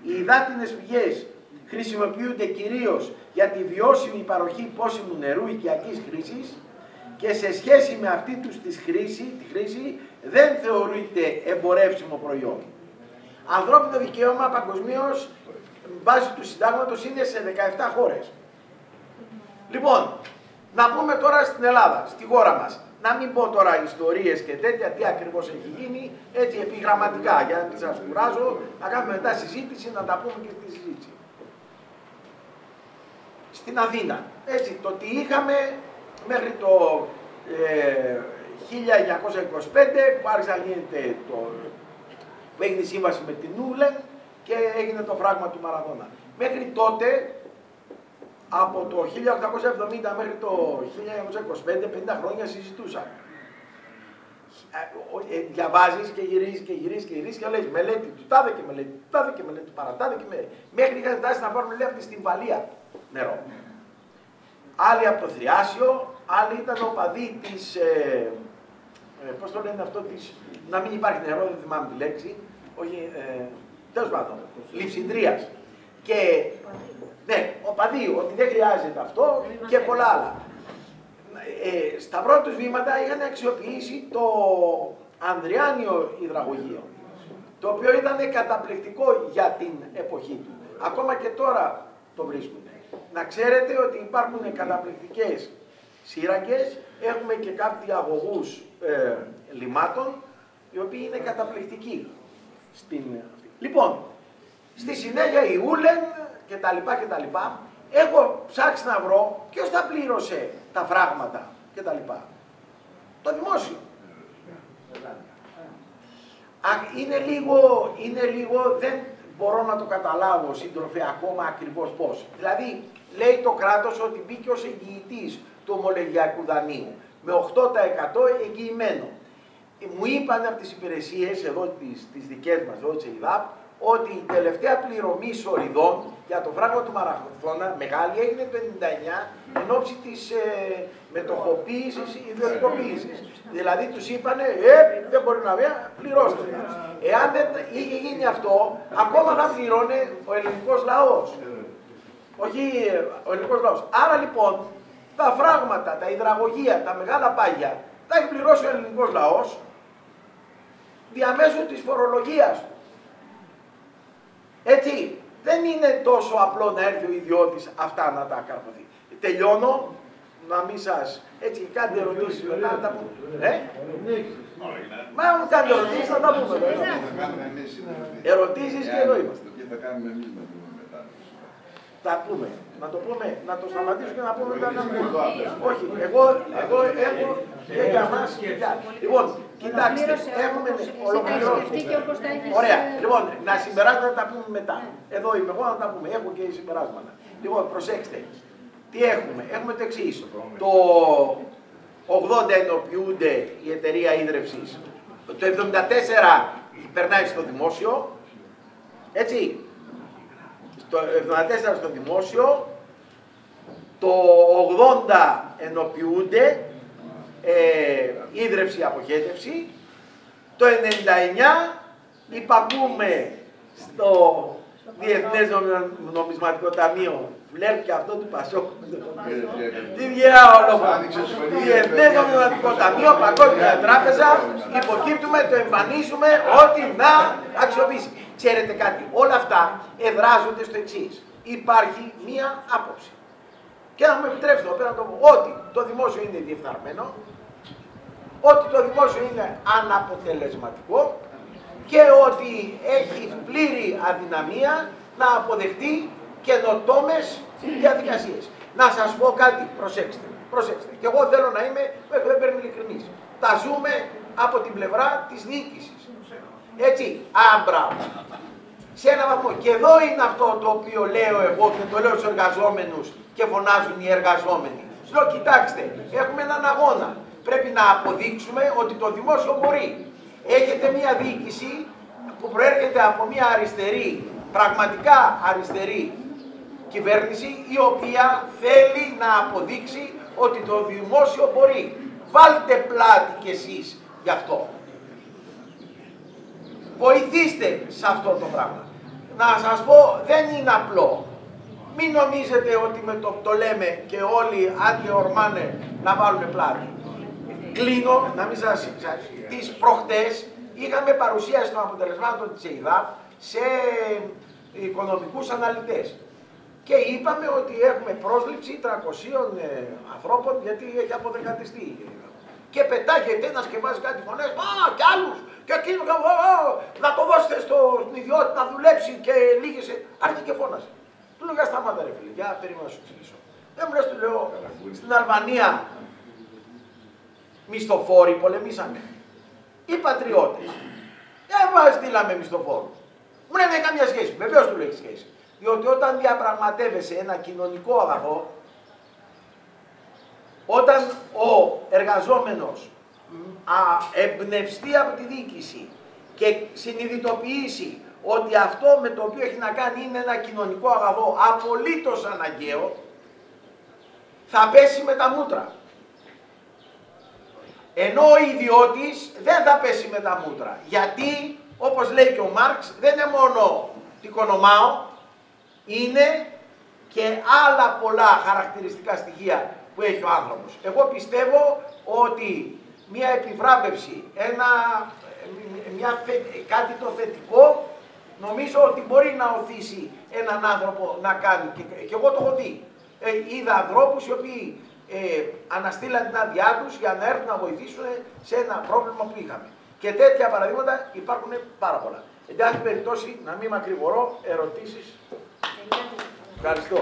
Οι υδάτινες πηγές χρησιμοποιούνται κυρίως για τη βιώσιμη παροχή πόσιμου νερού οικιακής χρήσης και σε σχέση με αυτή τους τη χρήση, χρήση δεν θεωρείται εμπορεύσιμο προϊόν. Ανθρώπινο δικαίωμα παγκοσμίως βάσει του συντάγματος είναι σε δεκαεπτά χώρες. Λοιπόν, να πούμε τώρα στην Ελλάδα, στη χώρα μας. Να μην πω τώρα ιστορίες και τέτοια, τι ακριβώς έχει γίνει, έτσι επιγραμματικά, για να μην σας κουράζω, να κάνουμε μετά συζήτηση, να τα πούμε και στη συζήτηση. Στην Αθήνα, έτσι, το τι είχαμε μέχρι το ε, χίλια εννιακόσια είκοσι πέντε, που άρχισε να γίνεται το, που έγινε η σύμβαση με την Ούλεν και έγινε το φράγμα του Μαραδόνα. Μέχρι τότε, από το χίλια οκτακόσια εβδομήντα μέχρι το χίλια εννιακόσια είκοσι πέντε, πενήντα χρόνια συζητούσαν. Ε, διαβάζεις και γυρίζεις και γυρίζεις και γυρίζεις και λες μελέτη του τάδε και μελέτη του τάδε και μελέτη του παρατάδε και μελέτη. Μέχρι είχαν φτάσει να πάρουν λέει από τη Στυμβαλία νερό. Άλλοι από το Θριάσιο, άλλοι ήταν οπαδοί της, ε, ε, πώς το λένε αυτό, της, να μην υπάρχει νερό, δεν θυμάμαι τη λέξη, όχι, ε, τέλος πάντων, λειψιδρίας. Και ναι, οπαδοί, ότι δεν χρειάζεται αυτό και πολλά άλλα. Ε, στα πρώτα τους βήματα είχαν αξιοποιήσει το Ανδριάνιο υδραγωγείο, το οποίο ήταν καταπληκτικό για την εποχή του. Ακόμα και τώρα το βρίσκουν. Να ξέρετε ότι υπάρχουν καταπληκτικές σύραγγες, έχουμε και κάποιοι αγωγούς ε, λιμάτων, οι οποίοι είναι καταπληκτικοί. Στην... Λοιπόν, στη συνέχεια η Ούλεν και τα λοιπά και τα λοιπά, έχω ψάξει να βρω ποιος τα πλήρωσε τα φράγματα και τα λοιπά. Το δημόσιο. Είναι λίγο, είναι λίγο, δεν μπορώ να το καταλάβω σύντροφε ακόμα ακριβώς πώς. Δηλαδή λέει το κράτος ότι μπήκε ως εγγυητής του ομολογιακού δανείου με οκτώ τοις εκατό εγγυημένο. Μου είπαν από τις υπηρεσίες εδώ τις, τις δικές μας, εδώ της ΕΙΔΑΠ, ότι η τελευταία πληρωμή σοριδών για το φράγμα του Μαραθώνα μεγάλη έγινε το χίλια εννιακόσια ενενήντα εννιά εν ώψη της ε, μετοχοποίησης, ιδιωτικοποίησης. Δηλαδή τους είπανε, ε, δεν μπορεί να βγει, πληρώστε. Εάν δεν είχε γίνει αυτό, ακόμα θα πληρώνε ο ελληνικός λαός. Όχι ο ελληνικός λαός. Άρα λοιπόν, τα φράγματα, τα υδραγωγεία, τα μεγάλα πάγια, τα έχει πληρώσει ο ελληνικός λαός διαμέσου της φορολογίας του. Έτσι, δεν είναι τόσο απλό να έρθει ο ιδιώτης αυτά να τα καρποθεί. Τελειώνω, να μην σας... Έτσι, κάντε ερωτήσεις μετά να τα πούμε. Ε? Μα μου κάντε ερωτήσεις να τα πούμε. Ερωτήσεις και εδώ είμαστε. Και θα κάνουμε εμείς να πούμε μετά. Τα πούμε. Να το πούμε, να το σταματήσω και να πούμε μετά να πούμε. Όχι, εγώ, εγώ έχω και για μας και για. Λοιπόν, κοιτάξτε, έχουμε ολοκληρώσει. Ωραία, λοιπόν, να συμπεράσματα να τα πούμε μετά. Εδώ είμαι εγώ να τα πούμε, έχω και συμπεράσματα. Λοιπόν, προσέξτε, τι έχουμε, έχουμε το εξής. Το ογδόντα ενοποιούνται η εταιρεία ίδρευσης. Το εβδομήντα τέσσερα περνάει στο δημόσιο, έτσι. Το εβδομήντα τέσσερα στο δημόσιο, το ογδόντα ενοποιούνται, ε, ίδρυυση αποχέτευση, το ενενήντα εννιά υπακούμε στο Διεθνές Νομισματικό Ταμείο, βλέπει και αυτό του Πασόκ, τι διάολο, Διεθνές Νομισματικό Ταμείο, Παγκόσμια Τράπεζα, υποκύπτουμε, το εμφανίσουμε, ό,τι να αξιοποιήσει. Ξέρετε κάτι, όλα αυτά εδράζονται στο εξής. Υπάρχει μία άποψη. Και να μου επιτρέψετε εδώ πέρα να το πω, ότι το δημόσιο είναι διεφθαρμένο, ότι το δημόσιο είναι αναποτελεσματικό και ότι έχει πλήρη αδυναμία να αποδεχτεί καινοτόμες διαδικασίες. Να σας πω κάτι, προσέξτε, προσέξτε. Και εγώ θέλω να είμαι, δεν παίρνω ειλικρινής. Τα ζούμε από την πλευρά της διοίκησης. Έτσι, άμπρα. Σε έναν βαθμό. Και εδώ είναι αυτό το οποίο λέω εγώ και το λέω στους εργαζόμενους και φωνάζουν οι εργαζόμενοι. Σου λέω, κοιτάξτε, έχουμε έναν αγώνα. Πρέπει να αποδείξουμε ότι το δημόσιο μπορεί. Έχετε μια διοίκηση που προέρχεται από μια αριστερή, πραγματικά αριστερή κυβέρνηση, η οποία θέλει να αποδείξει ότι το δημόσιο μπορεί. Βάλτε πλάτη κι εσείς γι' αυτό. Βοηθήστε σε αυτό το πράγμα. Να σας πω, δεν είναι απλό. Μην νομίζετε ότι με το, το λέμε και όλοι άντε ορμάνε να βάλουν πλάτη. Κλείνω, να μην σας εξαρτήσω. Τις προχτές είχαμε παρουσίαση των αποτελεσμάτων της ΕΙΔΑΠ σε οικονομικούς αναλυτές. Και είπαμε ότι έχουμε πρόσληψη τριακοσίων ε, ανθρώπων, γιατί έχει αποδεκατιστεί. Και πετάγεται ένας και βάζει κάτι φωνές, «Α, κι άλλους!» Και εκείνο να το δώσετε στον ιδιότητα να δουλέψει και λύγησε. Άρχισε και φώνασε. Του λέω, για σταμάτα ρε φίλε, για περίμενα να σου εξηγήσω. Δεν μου λες, του λέω, στην Αλβανία μισθοφόροι πολεμήσανε. Οι πατριώτες. Δεν μας στείλαμε μισθοφόρους. Μου λένε, δεν έχει καμία σχέση. Βεβαίως του λέει σχέση. Διότι όταν διαπραγματεύεσαι ένα κοινωνικό αγαθό, όταν ο εργαζόμενος Α, εμπνευστεί από τη διοίκηση και συνειδητοποιήσει ότι αυτό με το οποίο έχει να κάνει είναι ένα κοινωνικό αγαθό απολύτως αναγκαίο, θα πέσει με τα μούτρα. Ενώ ο ιδιώτης δεν θα πέσει με τα μούτρα, γιατί όπως λέει και ο Μάρξ, δεν είναι μόνο το οικονομάο, είναι και άλλα πολλά χαρακτηριστικά στοιχεία που έχει ο άνθρωπος. Εγώ πιστεύω ότι μία επιβράβευση, ένα, μια, κάτι το θετικό, νομίζω ότι μπορεί να οθήσει έναν άνθρωπο να κάνει. Και, και εγώ το έχω δει. Ε, είδα ανθρώπους οι οποίοι ε, αναστείλαν την άδειά τους για να έρθουν να βοηθήσουν σε ένα πρόβλημα που είχαμε. Και τέτοια παραδείγματα υπάρχουν πάρα πολλά. Εν τάση περιπτώσει, να μην μακρηγορώ, ερωτήσεις. Ευχαριστώ.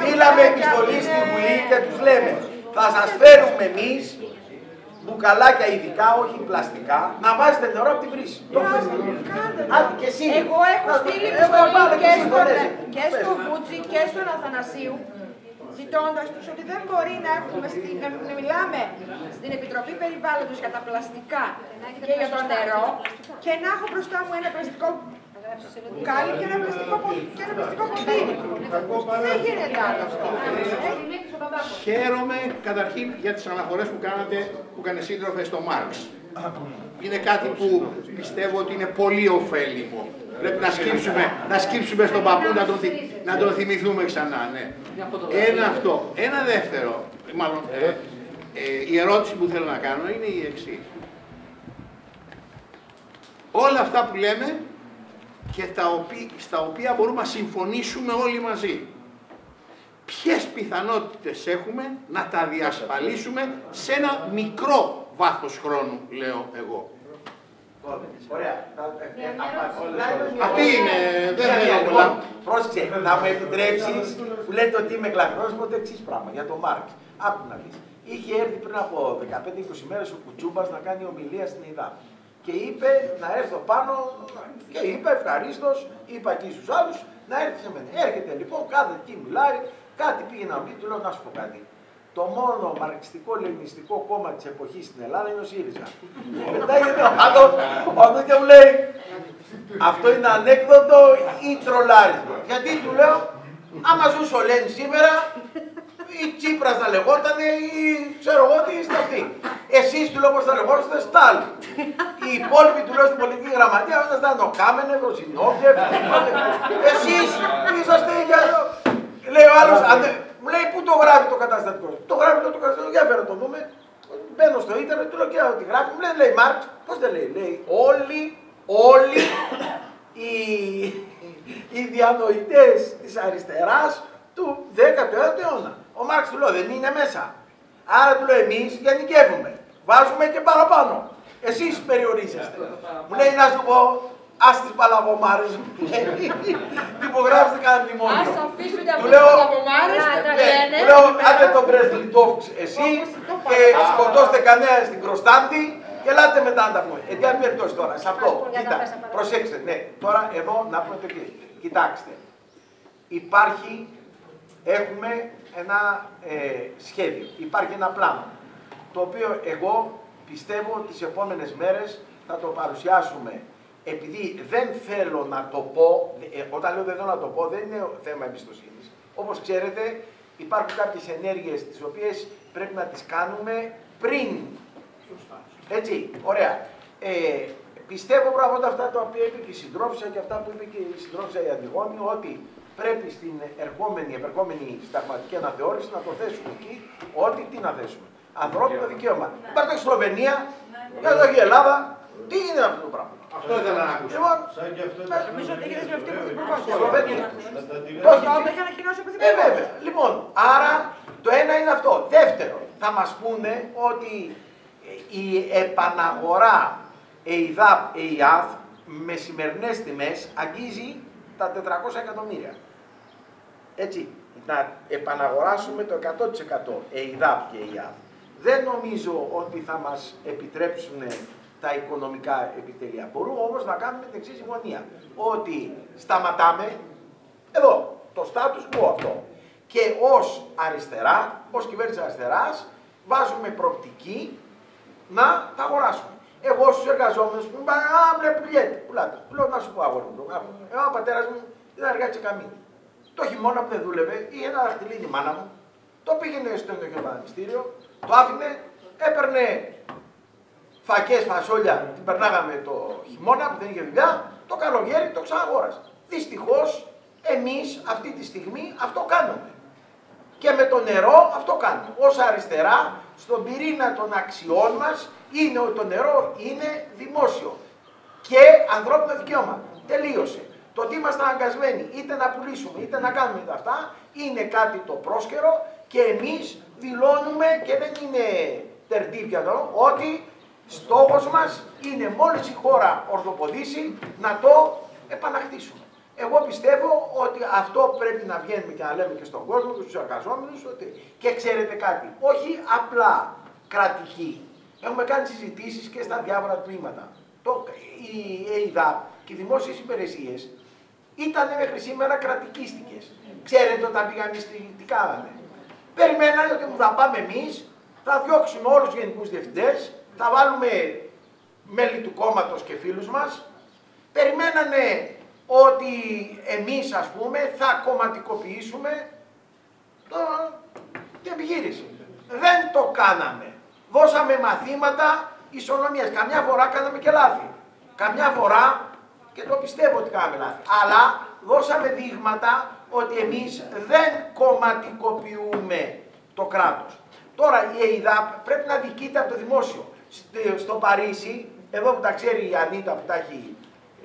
Στείλαμε επιστολή στη Βουλή και τους λέμε, θα σας φέρουμε εμείς μπουκαλάκια ειδικά, όχι πλαστικά, να βάζετε νερό από τη βρύση. Άντε και εσύ. Εγώ έχω στείλει επιστολή και στο Βούτζι και στον Αθανασίου, ζητώντας τους ότι δεν μπορεί να, έχουμε στη, να μιλάμε στην Επιτροπή Περιβάλλοντος για τα πλαστικά και για το νερό και να έχω μπροστά μου ένα πλαστικό κάλλη και ένα πλαστικό ποτήρι. Δεν γίνεται άλλο αυτό. Χαίρομαι καταρχήν για τις αναφορές που κάνατε, που έκανε σύντροφε στο Μάρξ. Είναι κάτι που πιστεύω ότι είναι πολύ ωφέλιμο. Πρέπει να σκύψουμε, να σκύψουμε στον παππού, να τον, να τον θυμηθούμε ξανά. Ναι. Ένα αυτό. Ένα δεύτερο, μάλλον, ε, ε, η ερώτηση που θέλω να κάνω είναι η εξής. Όλα αυτά που λέμε και τα οποία, στα οποία μπορούμε να συμφωνήσουμε όλοι μαζί. Ποιες πιθανότητες έχουμε να τα διασφαλίσουμε σε ένα μικρό βάθος χρόνου, λέω εγώ. Ωραία. Αυτή είναι, δεν θέλω πολλά. Πρόσεξε, να μου επιτρέψεις που λέτε ότι είμαι κλαχνός, πω το εξής πράγμα για τον Μάρξ. Άκου να δεις. Είχε έρθει πριν από δεκαπέντε είκοσι μέρες ο Κουτσούμπας να κάνει ομιλία στην ΕΙΔΑΠ. Και είπε να έρθω πάνω και είπε ευχαρίστως, είπα εκεί στους άλλους, να έρθει σε μένα. Έρχεται λοιπόν, κάθε εκεί μιλάει, κάτι πήγε να μπει, του λέω να σου πω κάτι. Το μόνο μαρξιστικό-λενιστικό κόμμα της εποχής στην Ελλάδα είναι ο ΣΥΡΙΖΑ. Μετά γίνεται ο άλλος, αυτό και μου λέει, αυτό είναι ανέκδοτο ή τρολάρισμα. Γιατί του λέω, άμα ζούσε ο Λέν σήμερα, ή Τσίπρας θα λεγότανε, ή ξέρω εγώ τι είστε αυτοί. Εσείς του λέω πως θα λεγόσαστε Στάλιν. Οι υπόλοιποι του λέω στην πολιτική γραμματεία, όταν ήταν ο Κάμενευ, ο Ζινόβιευ, εσείς είσαστε για το... Λέει ο άλλος, μου λέει πού το γράφει το καταστατικό. Το γράφει το καταστατικό, για φέρω το δούμε. Μπαίνω στο ίντερνετ, του λέω και ό,τι γράφει. Μου λέει, λέει Μάρξ, πώς δεν λέει. Λέει όλοι, όλοι οι, οι διανοητές της αριστεράς του δέκατου αιώνα. Ο Μάρξ του λέω δεν είναι μέσα. Άρα του λέω εμείς γενικεύουμε. Βάζουμε και παραπάνω. Εσείς περιορίζεστε. Μου λέει να σου πω, ας τις παλαβομάρες μου λέει. Τυπογράψτε κανένα μνημόνιο. Του λέω, άντε τον Πρεσβιτόφ εσύ και σκοτώστε κανένα στην Κροστάντη και ελάτε μετά να τα πούμε. Εν τια περιπτώσει τώρα, σε αυτό, κοίτα, προσέξτε, ναι, τώρα εδώ να πούμε το κλείσμα. Κοιτάξτε, υπάρχει, έχουμε ένα ε, σχέδιο, υπάρχει ένα πλάνο, το οποίο εγώ πιστεύω τις επόμενες μέρες θα το παρουσιάσουμε, επειδή δεν θέλω να το πω, ε, όταν λέω δεν θέλω να το πω δεν είναι θέμα εμπιστοσύνης. Όπως ξέρετε υπάρχουν κάποιες ενέργειες τις οποίες πρέπει να τις κάνουμε πριν. Έτσι, ωραία. Ε, πιστεύω πράγματα αυτά τα οποία είπε και η συντρόφισσα και αυτά που είπε και η συντρόφισσα η Αντιγόνη, ότι πρέπει στην ερχόμενη, επερχόμενη συνταγματική αναθεώρηση να το θέσουμε εκεί, ότι τι να θέσουμε. Ανθρώπινο δικαίωμα. Ναι. Υπάρχει η Σλοβενία, ναι, εδώ η Ελλάδα. Ναι. Τι είναι αυτό το πράγμα. Αυτό ήθελα να ακούσω. Λοιπόν, νομίζω ότι έχει δεσμευτεί με την Σλοβενία. Ε, βέβαια. Λοιπόν, άρα το ένα είναι αυτό. Δεύτερο, θα μας πούνε ότι η επαναγορά ΕΙΔΑΠ, ΕΙΑΘ με σημερινές τιμές αγγίζει τα τετρακόσια εκατομμύρια. Έτσι, να επαναγοράσουμε το εκατό τοις εκατό ΕΙΔΑΠ και ΕΙΑΔ. Δεν νομίζω ότι θα μας επιτρέψουν τα οικονομικά επιτελεία. Μπορούμε όμως να κάνουμε την εξής συμφωνία. Ότι σταματάμε εδώ, το status quo αυτό. Και ως αριστερά, ως κυβέρνηση αριστεράς, βάζουμε προοπτική να τα αγοράσουμε. Εγώ στου εργαζόμενου που μου είπαν, α, μπλε, πουλιέται, πουλάτε. Του λέω να σου πω, αγόρι μου, εγώ ο πατέρα μου δεν αργάτησε καμία. Το χειμώνα που δεν δούλευε, ή ένα δαχτυλίδι μάνα μου, το πήγαινε στο ενδοχείο πανεπιστήριο, το άφηνε, έπαιρνε φακές, φασόλια, την περνάγαμε το χειμώνα που δεν είχε δουλειά, το καλοκαίρι το ξαναγόρασε. Δυστυχώς εμείς αυτή τη στιγμή αυτό κάνουμε. Και με το νερό αυτό κάνουμε. Ως αριστερά, στον πυρήνα των αξιών μας, είναι ότι το νερό είναι δημόσιο και ανθρώπινο δικαίωμα. Τελείωσε. Το ότι είμαστε αναγκασμένοι είτε να πουλήσουμε είτε να κάνουμε αυτά είναι κάτι το πρόσκαιρο και εμείς δηλώνουμε και δεν είναι τερτύπια εδώ ότι στόχος μας είναι μόλις η χώρα ορθοποδήσει να το επαναχτίσουμε. Εγώ πιστεύω ότι αυτό πρέπει να βγαίνουμε και να λέμε και στον κόσμο και στους εργαζόμενους ότι... και ξέρετε κάτι, όχι απλά κρατική. Έχουμε κάνει συζητήσεις και στα διάφορα τμήματα. Το, η ΕΙΔΑΠ και οι δημόσιες υπηρεσίες ήταν μέχρι σήμερα κρατικίστικες. Ξέρετε όταν πήγαν τι κάνανε. Περιμένανε ότι θα πάμε εμείς, θα διώξουμε όλους τους γενικούς διευθυντές, θα βάλουμε μέλη του κόμματος και φίλους μας. Περιμένανε ότι εμείς ας πούμε θα κομματικοποιήσουμε το, την επιχείρηση. Δεν το κάναμε. Δώσαμε μαθήματα ισονομίας. Καμιά φορά κάναμε και λάθη. Καμιά φορά, και το πιστεύω ότι κάναμε λάθη, αλλά δώσαμε δείγματα ότι εμείς δεν κομματικοποιούμε το κράτος. Τώρα η ΕΙΔΑΠ πρέπει να διοικείται από το δημόσιο. Στο Παρίσι, εδώ που τα ξέρει η Ανίτα που τα έχει,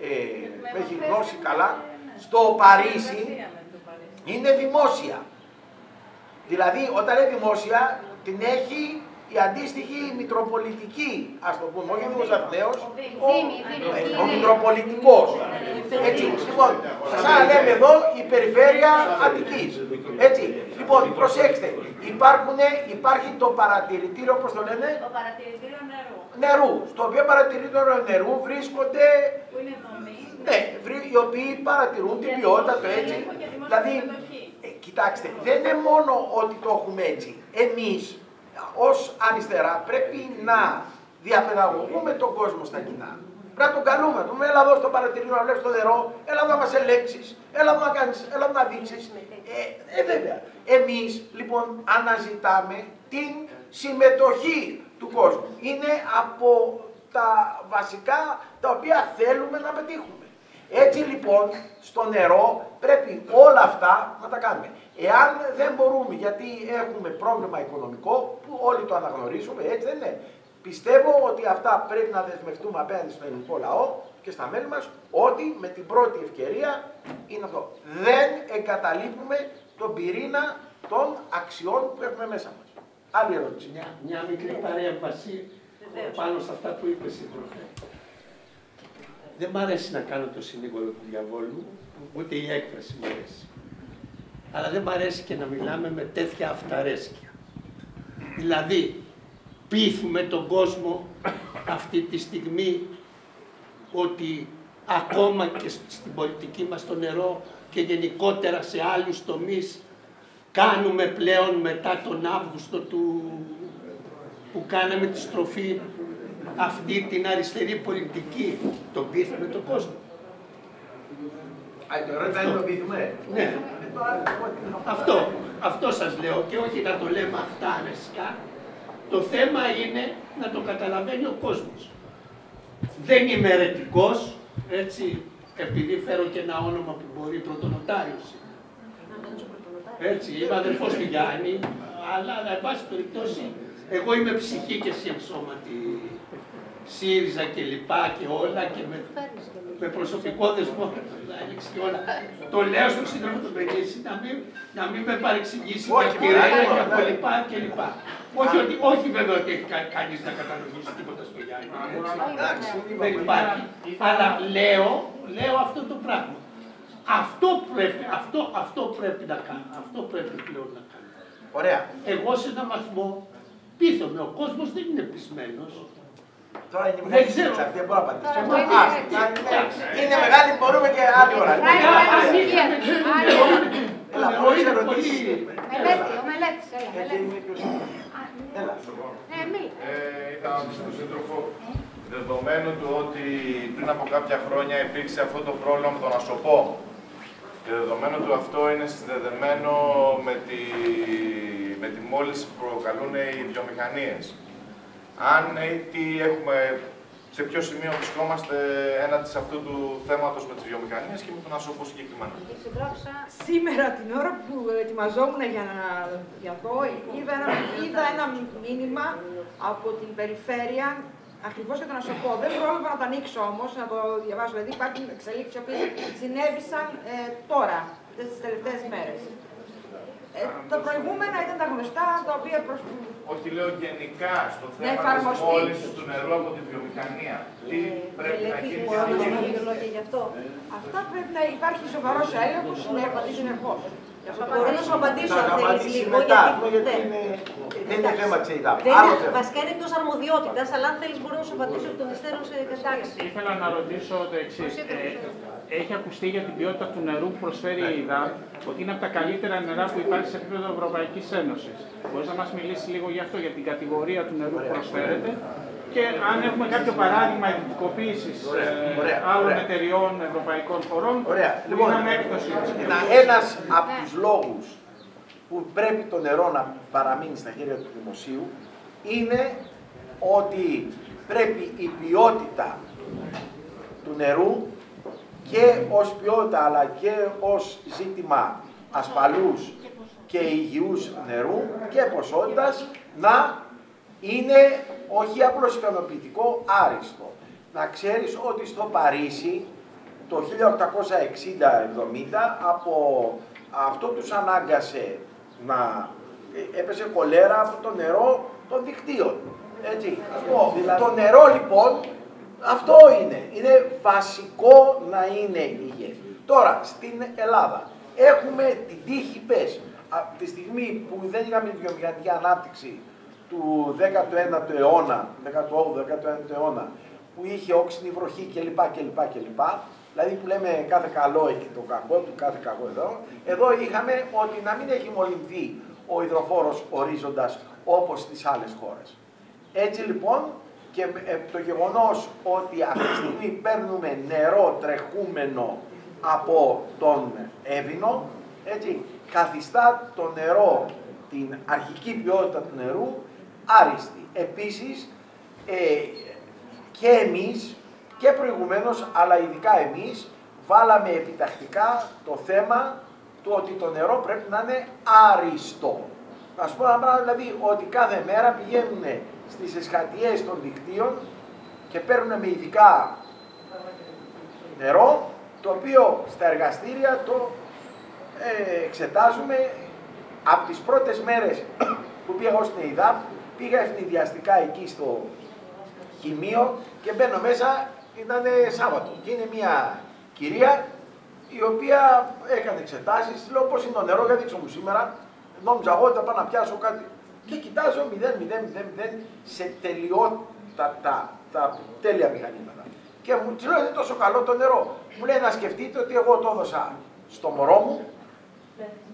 ε, έχει γνώσει καλά, στο Παρίσι είναι δημόσια. Δηλαδή όταν είναι δημόσια την έχει η αντίστοιχη μητροπολιτική, ας το πούμε, όχι ο Δήμος Αθηναίος, ο Μητροπολιτικός. Έτσι, λοιπόν, σαν λέμε εδώ η περιφέρεια Αττικής. Έτσι, λοιπόν, προσέξτε, υπάρχει το παρατηρητήριο, πώς το λένε, το παρατηρητήριο νερού, στο οποίο παρατηρητήριο νερού βρίσκονται, ναι, οι οποίοι παρατηρούν την ποιότητα, το έτσι, δηλαδή, κοιτάξτε, δεν είναι μόνο ότι το έχουμε έτσι, εμείς, ως αριστερά πρέπει να διαπαιδαγωγούμε τον κόσμο στα κοινά. Πρέπει να τον καλούμε, να του λέμε, έλα εδώ στο παρατηρητήριο να βλέπεις το νερό, έλα εδώ να μας ελέγξεις, έλα εδώ να κάνεις, έλα εδώ να δείξεις. Ε, ε, βέβαια. Εμείς λοιπόν αναζητάμε την συμμετοχή του κόσμου. Είναι από τα βασικά τα οποία θέλουμε να πετύχουμε. Έτσι λοιπόν στο νερό πρέπει όλα αυτά να τα κάνουμε. Εάν δεν μπορούμε, γιατί έχουμε πρόβλημα οικονομικό, που όλοι το αναγνωρίζουμε, έτσι δεν είναι. Πιστεύω ότι αυτά πρέπει να δεσμευτούμε απέναντι στον ελληνικό λαό και στα μέλη μας, ότι με την πρώτη ευκαιρία είναι αυτό. Δεν εγκαταλείπουμε τον πυρήνα των αξιών που έχουμε μέσα μας. Άλλη ερώτηση, μια, μια μικρή παρέμβαση πάνω σε αυτά που είπε συντροφέ. Δεν μ' αρέσει να κάνω το συνήγορο του διαβόλου, ούτε η έκφραση μου αρέσει. Αλλά δεν μ' αρέσει και να μιλάμε με τέτοια αυταρέσκεια. Δηλαδή, πείθουμε τον κόσμο αυτή τη στιγμή ότι ακόμα και στην πολιτική μας το νερό και γενικότερα σε άλλους τομείς κάνουμε πλέον μετά τον Αύγουστο του, που κάναμε τη στροφή αυτή την αριστερή πολιτική. Τον πείθουμε τον κόσμο. Αυτό. Ναι. Αυτό, αυτό σας λέω και όχι να το λέμε αυτά αρεσκά. Το θέμα είναι να το καταλαβαίνει ο κόσμος. Δεν είμαι ερετικός, έτσι, επειδή φέρω και ένα όνομα που μπορεί πρωτονοτάριος. Έτσι, είμαι αδερφός του Γιάννη, αλλά εν πάση περιπτώσει, εγώ είμαι ψυχή και εσύ εξώματι ΣΥΡΙΖΑ και λοιπά και όλα και με, με προσωπικό δεσμό και όλα. Το λέω στον σύντροφο του Μπενίση να μην, να μην με παρεξηγήσει με κυρέλια και από λοιπά και λοιπά. Όχι, ότι, όχι βέβαια ότι έχει κανείς να κατανοήσει τίποτα στο Γιάννη, δεν υπάρχει. Αλλά λέω, λέω αυτό το πράγμα. Αυτό πρέπει, αυτό, αυτό πρέπει να κάνω, αυτό πρέπει πλέον να κάνω. Ωραία. Εγώ σε έναν βαθμό πείθομαι, ο κόσμος δεν είναι πεισμένος. Τώρα είναι μεγάλη συζήτηση αυτή, δεν μπορώ να απαντήσω. Είναι μεγάλη, μπορούμε και άλλη ώρα. Έλα, μπορείς να ρωτήσεις. Μελέτης, ο Μελέτης, έλα. Ήταν στον σύντροφο, δεδομένου του ότι πριν από κάποια χρόνια υπήρξε αυτό το πρόβλημα με τον Ασοπό και δεδομένου του αυτό είναι συνδεδεμένο με τη μόλυνση που προκαλούν οι βιομηχανίες. Αν τι έχουμε, σε ποιο σημείο βρισκόμαστε έναντι σε αυτού του θέματος με τις βιομηχανίες και με τον Ασοπό συγκεκριμένα. Σήμερα την ώρα που ετοιμαζόμουν για να δω, είδα, είδα ένα μήνυμα από την περιφέρεια ακριβώς για τον Ασοπό. Δεν πρόλαβα να το ανοίξω όμως, να το διαβάσω. Δηλαδή υπάρχουν εξελίξεις που συνέβησαν ε, τώρα, τις τελευταίες μέρες. Ε, τα προηγούμενα ήταν τα γνωστά, τα οποία προς... Όχι, λέω γενικά στο θέμα της μόλυνσης του νερού από τη βιομηχανία. Τι πρέπει να γίνει. Αυτά πρέπει να υπάρχει σοβαρός έλεγχος συνεχώς. Μπορώ να σου απαντήσω αν θέλεις λίγο, γιατί δεν είναι θέμα της ΕΙΔΑΠ. Βασικά είναι εκτός αρμοδιότητας, αλλά αν θέλεις μπορώ να σου απαντήσω εκ των υστέρων σε κατάληξη. Ήθελα να ρωτήσω το εξής. Έχει ακουστεί για την ποιότητα του νερού που προσφέρει η ΕΙΔΑΠ ότι είναι από τα καλύτερα νερά που υπάρχει σε επίπεδο Ευρωπαϊκής Ένωσης. Μπορείς να μας μιλήσεις λίγο γι' αυτό, για την κατηγορία του νερού που προσφέρεται και αν έχουμε κάποιο παράδειγμα ιδιωτικοποίησης άλλων εταιριών ευρωπαϊκών χωρών. Ωραία. Λοιπόν, ένας από τους λόγους που πρέπει το νερό να παραμείνει στα χέρια του δημοσίου είναι ότι πρέπει η ποιότητα του νερού και ως ποιότητα, αλλά και ως ζήτημα ασφαλούς και υγιούς νερού και ποσότητας να είναι όχι απλώς ικανοποιητικό, άριστο. Να ξέρεις ότι στο Παρίσι το χίλια οκτακόσια εξήντα εβδομήντα από αυτό τους ανάγκασε να έπεσε κολέρα από το νερό των δικτύων. Έτσι. Αυτό. Το νερό λοιπόν αυτό είναι. Είναι βασικό να είναι υγιές. Τώρα, στην Ελλάδα έχουμε την τύχη, πες, από τη στιγμή που δεν είχαμε τη βιομηχανική ανάπτυξη του δέκατου ένατου αιώνα, δέκατου όγδοου δέκατου ένατου αιώνα, που είχε όξινη βροχή κλπ. Κλπ, κλπ. Δηλαδή που λέμε κάθε καλό έχει το κακό του, κάθε κακό εδώ. Εδώ είχαμε ότι να μην έχει μολυνθεί ο υδροφόρος ορίζοντας όπως στις άλλες χώρες. Έτσι λοιπόν, και το γεγονός ότι αυτή τη στιγμή παίρνουμε νερό τρεχούμενο από τον Εύβηνο, έτσι, καθιστά το νερό, την αρχική ποιότητα του νερού, άριστη. Επίσης, ε, και εμείς, και προηγουμένως, αλλά ειδικά εμείς, βάλαμε επιτακτικά το θέμα του ότι το νερό πρέπει να είναι άριστο. Να σου πω ένα πράγμα, δηλαδή, ότι κάθε μέρα πηγαίνουν στις εσχατιές των δικτύων και παίρνουν με ειδικά νερό, το οποίο στα εργαστήρια το ε, εξετάζουμε από τις πρώτες μέρες που πήγα ως την ΕΙΔΑΠ, πήγα ευνηδιαστικά εκεί στο κοιμείο και μπαίνω μέσα, ήταν Σάββατο. Και είναι μια κυρία η οποία έκανε εξετάσεις, λέω πώς είναι το νερό, γιατί δείξω μου σήμερα, νόμιζα εγώ ότι θα πάω να πιάσω κάτι. Και κοιτάζω μηδέν μηδέν μηδέν μηδέν σε τελειότατα, τα τέλεια μηχανήματα. Και μου τη λέω είναι τόσο καλό το νερό. Μου λέει να σκεφτείτε ότι εγώ το έδωσα στο μωρό μου,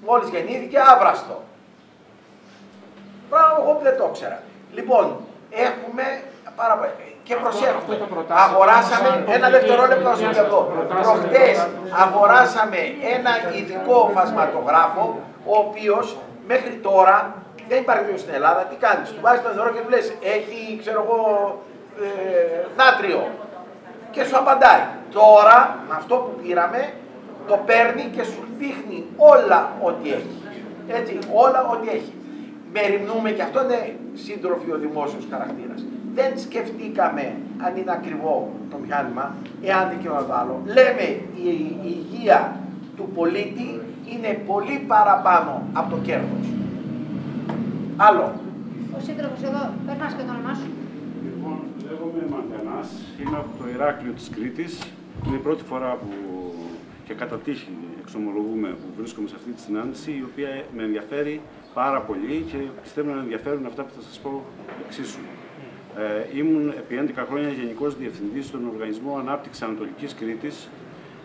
μόλις γεννήθηκε, άβραστο. Πράγμα εγώ δεν το ήξερα. Λοιπόν, έχουμε πάρα πολύ. Και προσέχουμε. Αγοράσαμε ένα δευτερόλεπτο να σου πω. Προχτές αγοράσαμε ένα ειδικό φασματογράφο, ο οποίος μέχρι τώρα δεν υπάρχει δύο στην Ελλάδα. Τι κάνεις, του βάζεις το νερό και του λες, έχει ξέρω εγώ ε, νάτριο. Και σου απαντάει. Τώρα αυτό που πήραμε το παίρνει και σου δείχνει όλα ό,τι έχει. Έτσι, όλα ό,τι έχει. Μεριμνούμε και αυτό είναι σύντροφοι ο δημόσιος χαρακτήρας. Δεν σκεφτήκαμε αν είναι ακριβό το μηχάνημα, εάν δικαιώνω το άλλο. Λέμε η υγεία του πολίτη είναι πολύ παραπάνω από το κέρδος. Άλλο. Ο σύντροφος εδώ, περνάς και το όνομά σου. Λοιπόν, λέγομαι Μαντενάς, είμαι από το Ηράκλειο της Κρήτης. Είναι η πρώτη φορά που και κατά τύχη εξομολογούμε που βρίσκομαι σε αυτή τη συνάντηση, η οποία με ενδιαφέρει πάρα πολύ και πιστεύω να ενδιαφέρουν αυτά που θα σας πω εξίσου. Ε, ήμουν επί έντεκα χρόνια Γενικός Διευθυντής στον Οργανισμό Ανάπτυξης Ανατολικής Κρήτης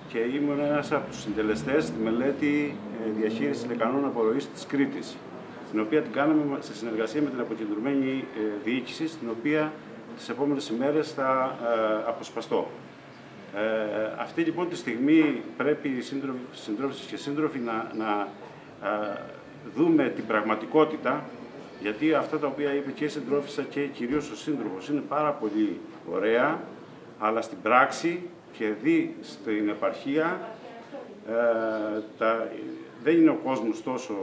και ήμουν ένας από τους συντελεστές στη μελέτη διαχείρισης λεκανών απορροής της Κρήτης, την οποία την κάναμε σε συνεργασία με την αποκεντρωμένη διοίκηση, στην οποία τις επόμενες ημέρες θα αποσπαστώ. Ε, αυτή λοιπόν τη στιγμή πρέπει οι συντρόφισσες και σύντροφοι να, να ε, δούμε την πραγματικότητα, γιατί αυτά τα οποία είπε και η συντρόφισσα και κυρίως ο σύντροφος είναι πάρα πολύ ωραία, αλλά στην πράξη και δει στην επαρχία ε, τα, δεν είναι ο κόσμος τόσο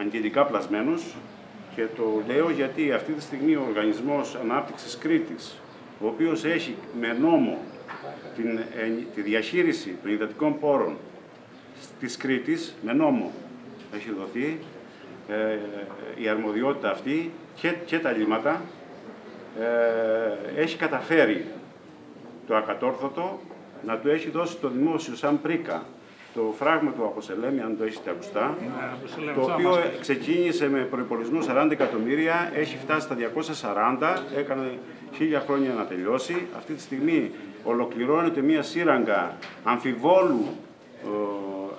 αγγελικά πλασμένος. Και το λέω γιατί αυτή τη στιγμή ο Οργανισμός Ανάπτυξης Κρήτης, ο οποίος έχει με νόμο την, ε, τη διαχείριση των υδατικών πόρων της Κρήτης, με νόμο έχει δοθεί ε, η αρμοδιότητα αυτή και, και τα λίμματα, ε, έχει καταφέρει το ακατόρθωτο να του έχει δώσει το δημόσιο σαν πρίκα το φράγμα του Αποσελέμι, αν το έχετε ακουστά, yeah, το οποίο ξεκίνησε με προϋπολογισμό σαράντα εκατομμύρια, έχει φτάσει στα διακόσια σαράντα, έκανε χίλια χρόνια να τελειώσει. Αυτή τη στιγμή ολοκληρώνεται μία σύραγγα αμφιβόλου ε,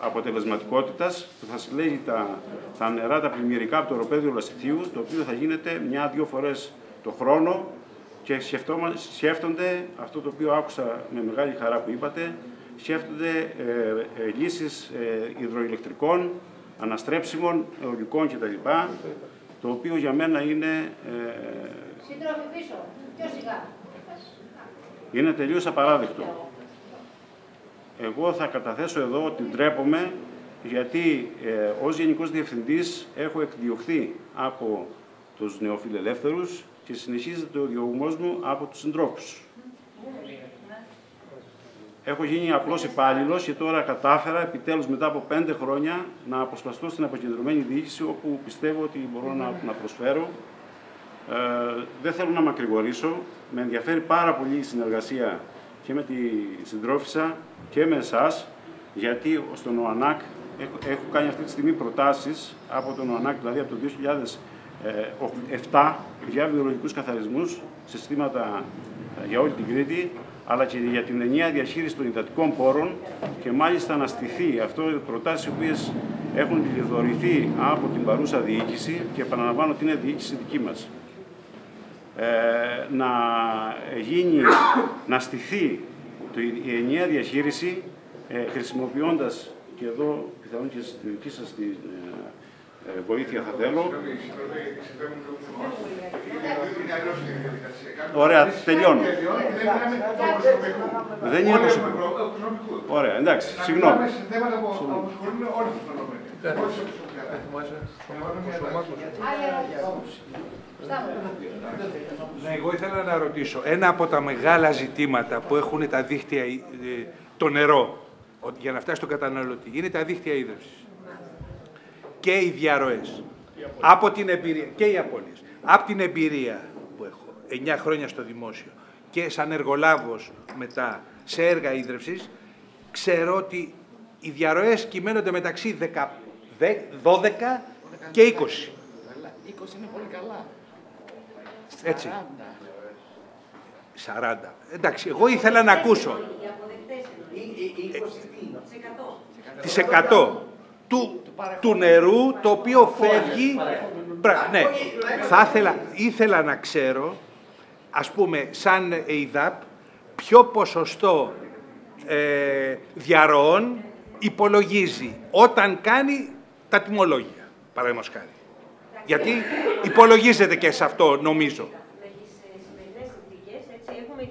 αποτελεσματικότητας, που θα συλλέγει τα, τα νερά, τα πλημμυρικά από το οροπέδιο Λασιθίου, το οποίο θα γίνεται μια-δύο φορές το χρόνο και σκέφτονται, αυτό το οποίο άκουσα με μεγάλη χαρά που είπατε, σκέφτονται ε, ε, λύσεις ε, υδροηλεκτρικών, αναστρέψιμων, αιωλικών κτλ. Το οποίο για μένα είναι... Ε, Σύντροφοι πίσω, πιο σιγά. Είναι τελείως απαράδεκτο. Εγώ θα καταθέσω εδώ ότι ντρέπομαι, γιατί ε, ως Γενικός Διευθυντής έχω εκδιωχθεί από τους νεοφιλελεύθερους και συνεχίζεται ο διωγμός μου από τους συντρόφους. Έχω γίνει απλώς υπάλληλος και τώρα κατάφερα επιτέλους μετά από πέντε χρόνια να αποσπαστώ στην αποκεντρωμένη διοίκηση, όπου πιστεύω ότι μπορώ να, να προσφέρω. Ε, δεν θέλω να μακρηγορήσω. Με ενδιαφέρει πάρα πολύ η συνεργασία και με τη συντρόφισσα και με εσάς, γιατί στον ΟΑΝΑΚ έχω, έχω κάνει αυτή τη στιγμή προτάσεις από τον ΟΑΝΑΚ, δηλαδή από το δύο χιλιάδες επτά, για βιολογικούς καθαρισμούς σε συστήματα για όλη την Κρήτη, αλλά και για την ενιαία διαχείριση των υδατικών πόρων, και μάλιστα να στηθεί αυτό οι προτάσεις οι οποίες έχουν διδωρηθεί από την παρούσα διοίκηση και επαναλαμβάνω ότι είναι διοίκηση δική μας. Ε, να, γίνει, να στηθεί η ενιαία διαχείριση ε, χρησιμοποιώντας, και εδώ πιθανόν και στη δική σας τη ε, βοήθεια θα θέλω. Ωραία, τελειώνω. Δεν είναι προσωπικό. Ωραία, εντάξει, συγγνώμη. Εγώ ήθελα να ρωτήσω, ένα από τα μεγάλα ζητήματα που έχουν τα δίχτυα, το νερό, για να φτάσει στον καταναλωτή, είναι τα δίχτυα ίδρυυσης και οι διαρροές. από την εμπειρία, και οι απώλειες. Από την εμπειρία που έχω, εννιά χρόνια στο δημόσιο και σαν εργολάβος μετά σε έργα ίδρυυσης, ξέρω ότι οι διαρροές κυμαίνονται μεταξύ δώδεκα και είκοσι. είκοσι είναι πολύ καλά. Έτσι. σαράντα. Εντάξει, εγώ ήθελα να ακούσω. Τις εκατό του, του νερού, το οποίο φεύγει. Ναι, θα ήθελα, ήθελα να ξέρω, ας πούμε, σαν ΕΙΔΑΠ, ποιο ποσοστό ε, διαρροών υπολογίζει όταν κάνει τα τιμολόγια, παραδείγματος χάρη. Γιατί υπολογίζεται και σε αυτό, νομίζω.